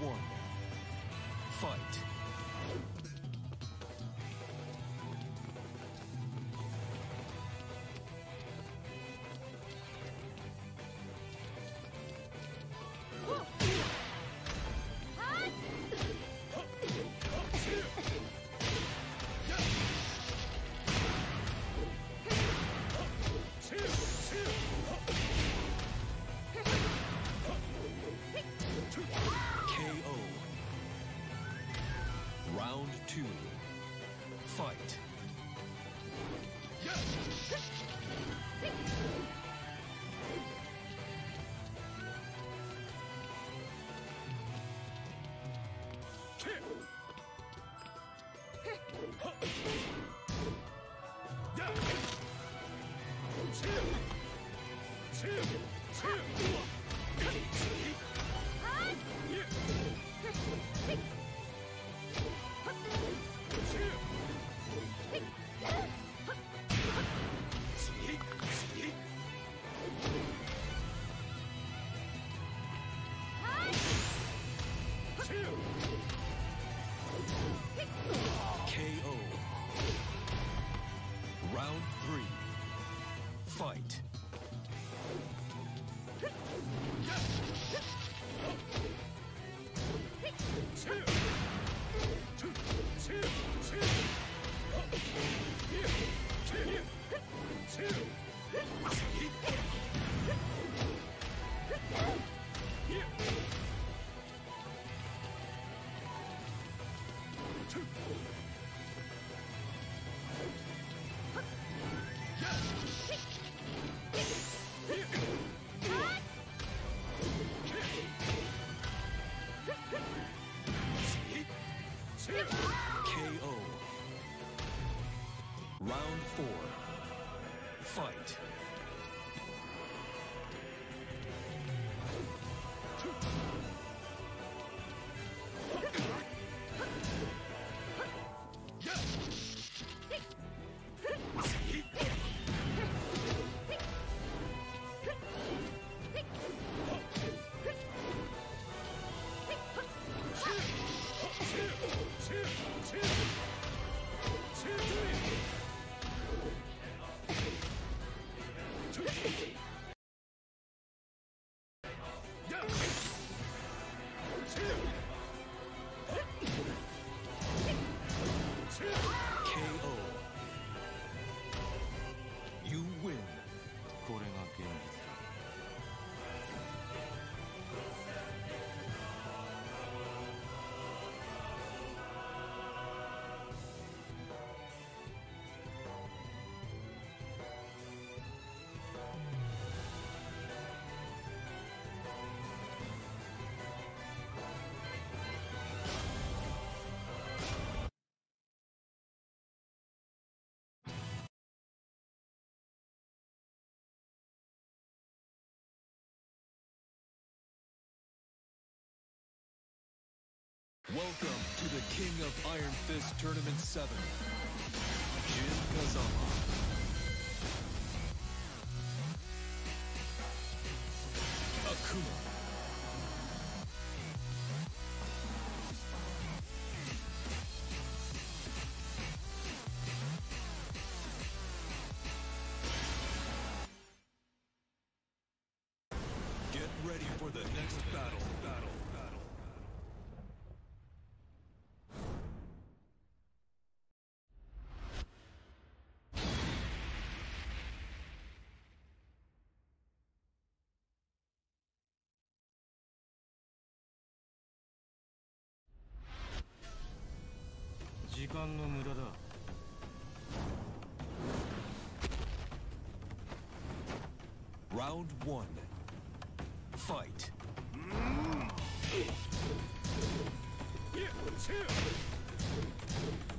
one. Fight. Two, three. Welcome to the King of Iron Fist Tournament 7. Jin Kazama. Akuma. Get ready for the next battle. Round 1. Fight. Round 1. Fight.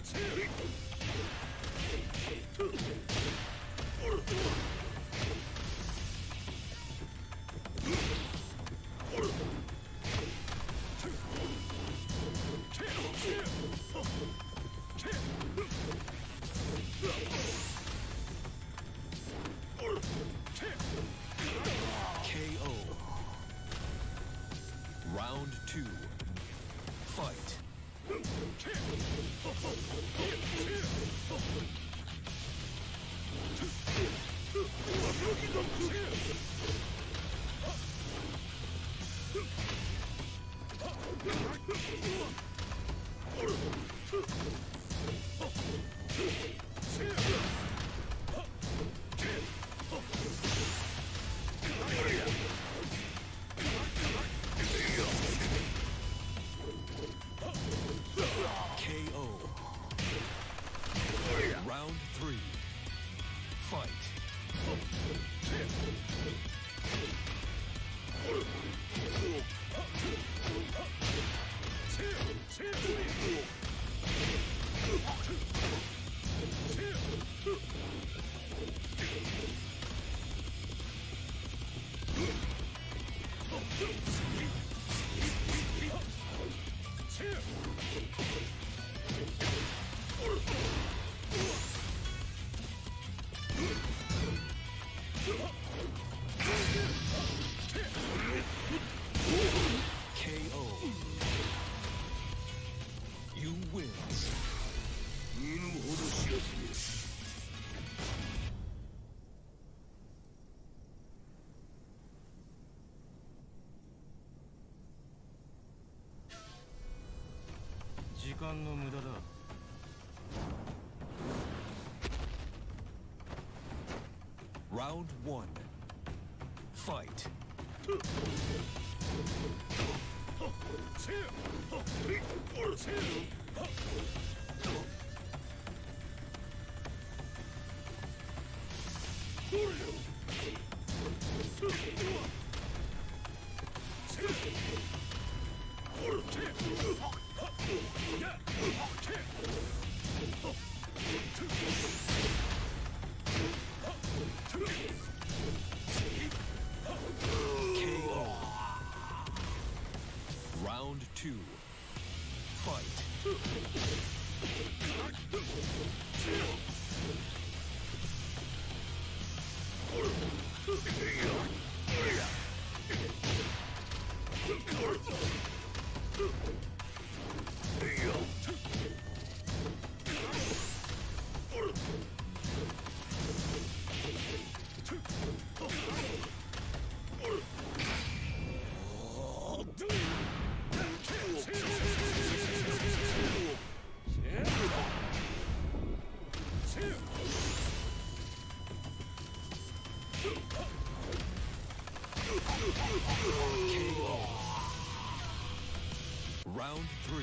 Round 3.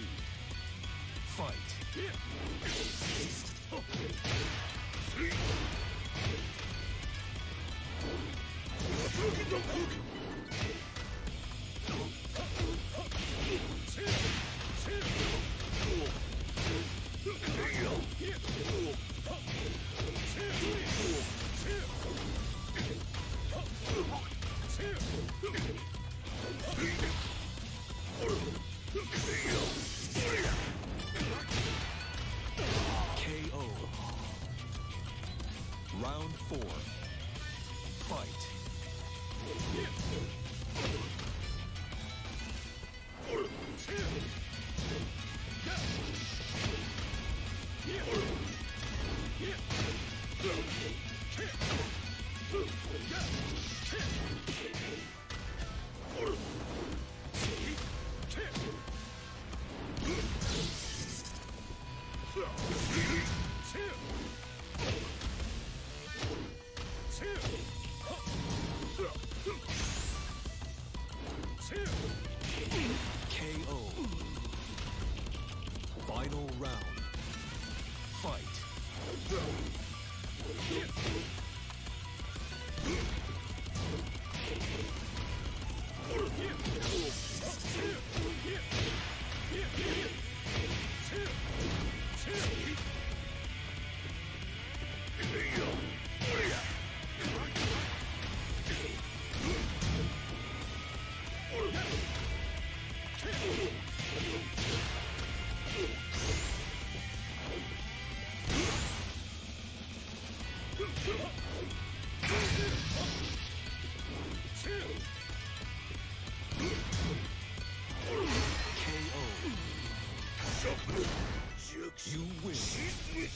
Fight. Look at me. Round 4. Fight. KO. Final round. Fight. KO. You win.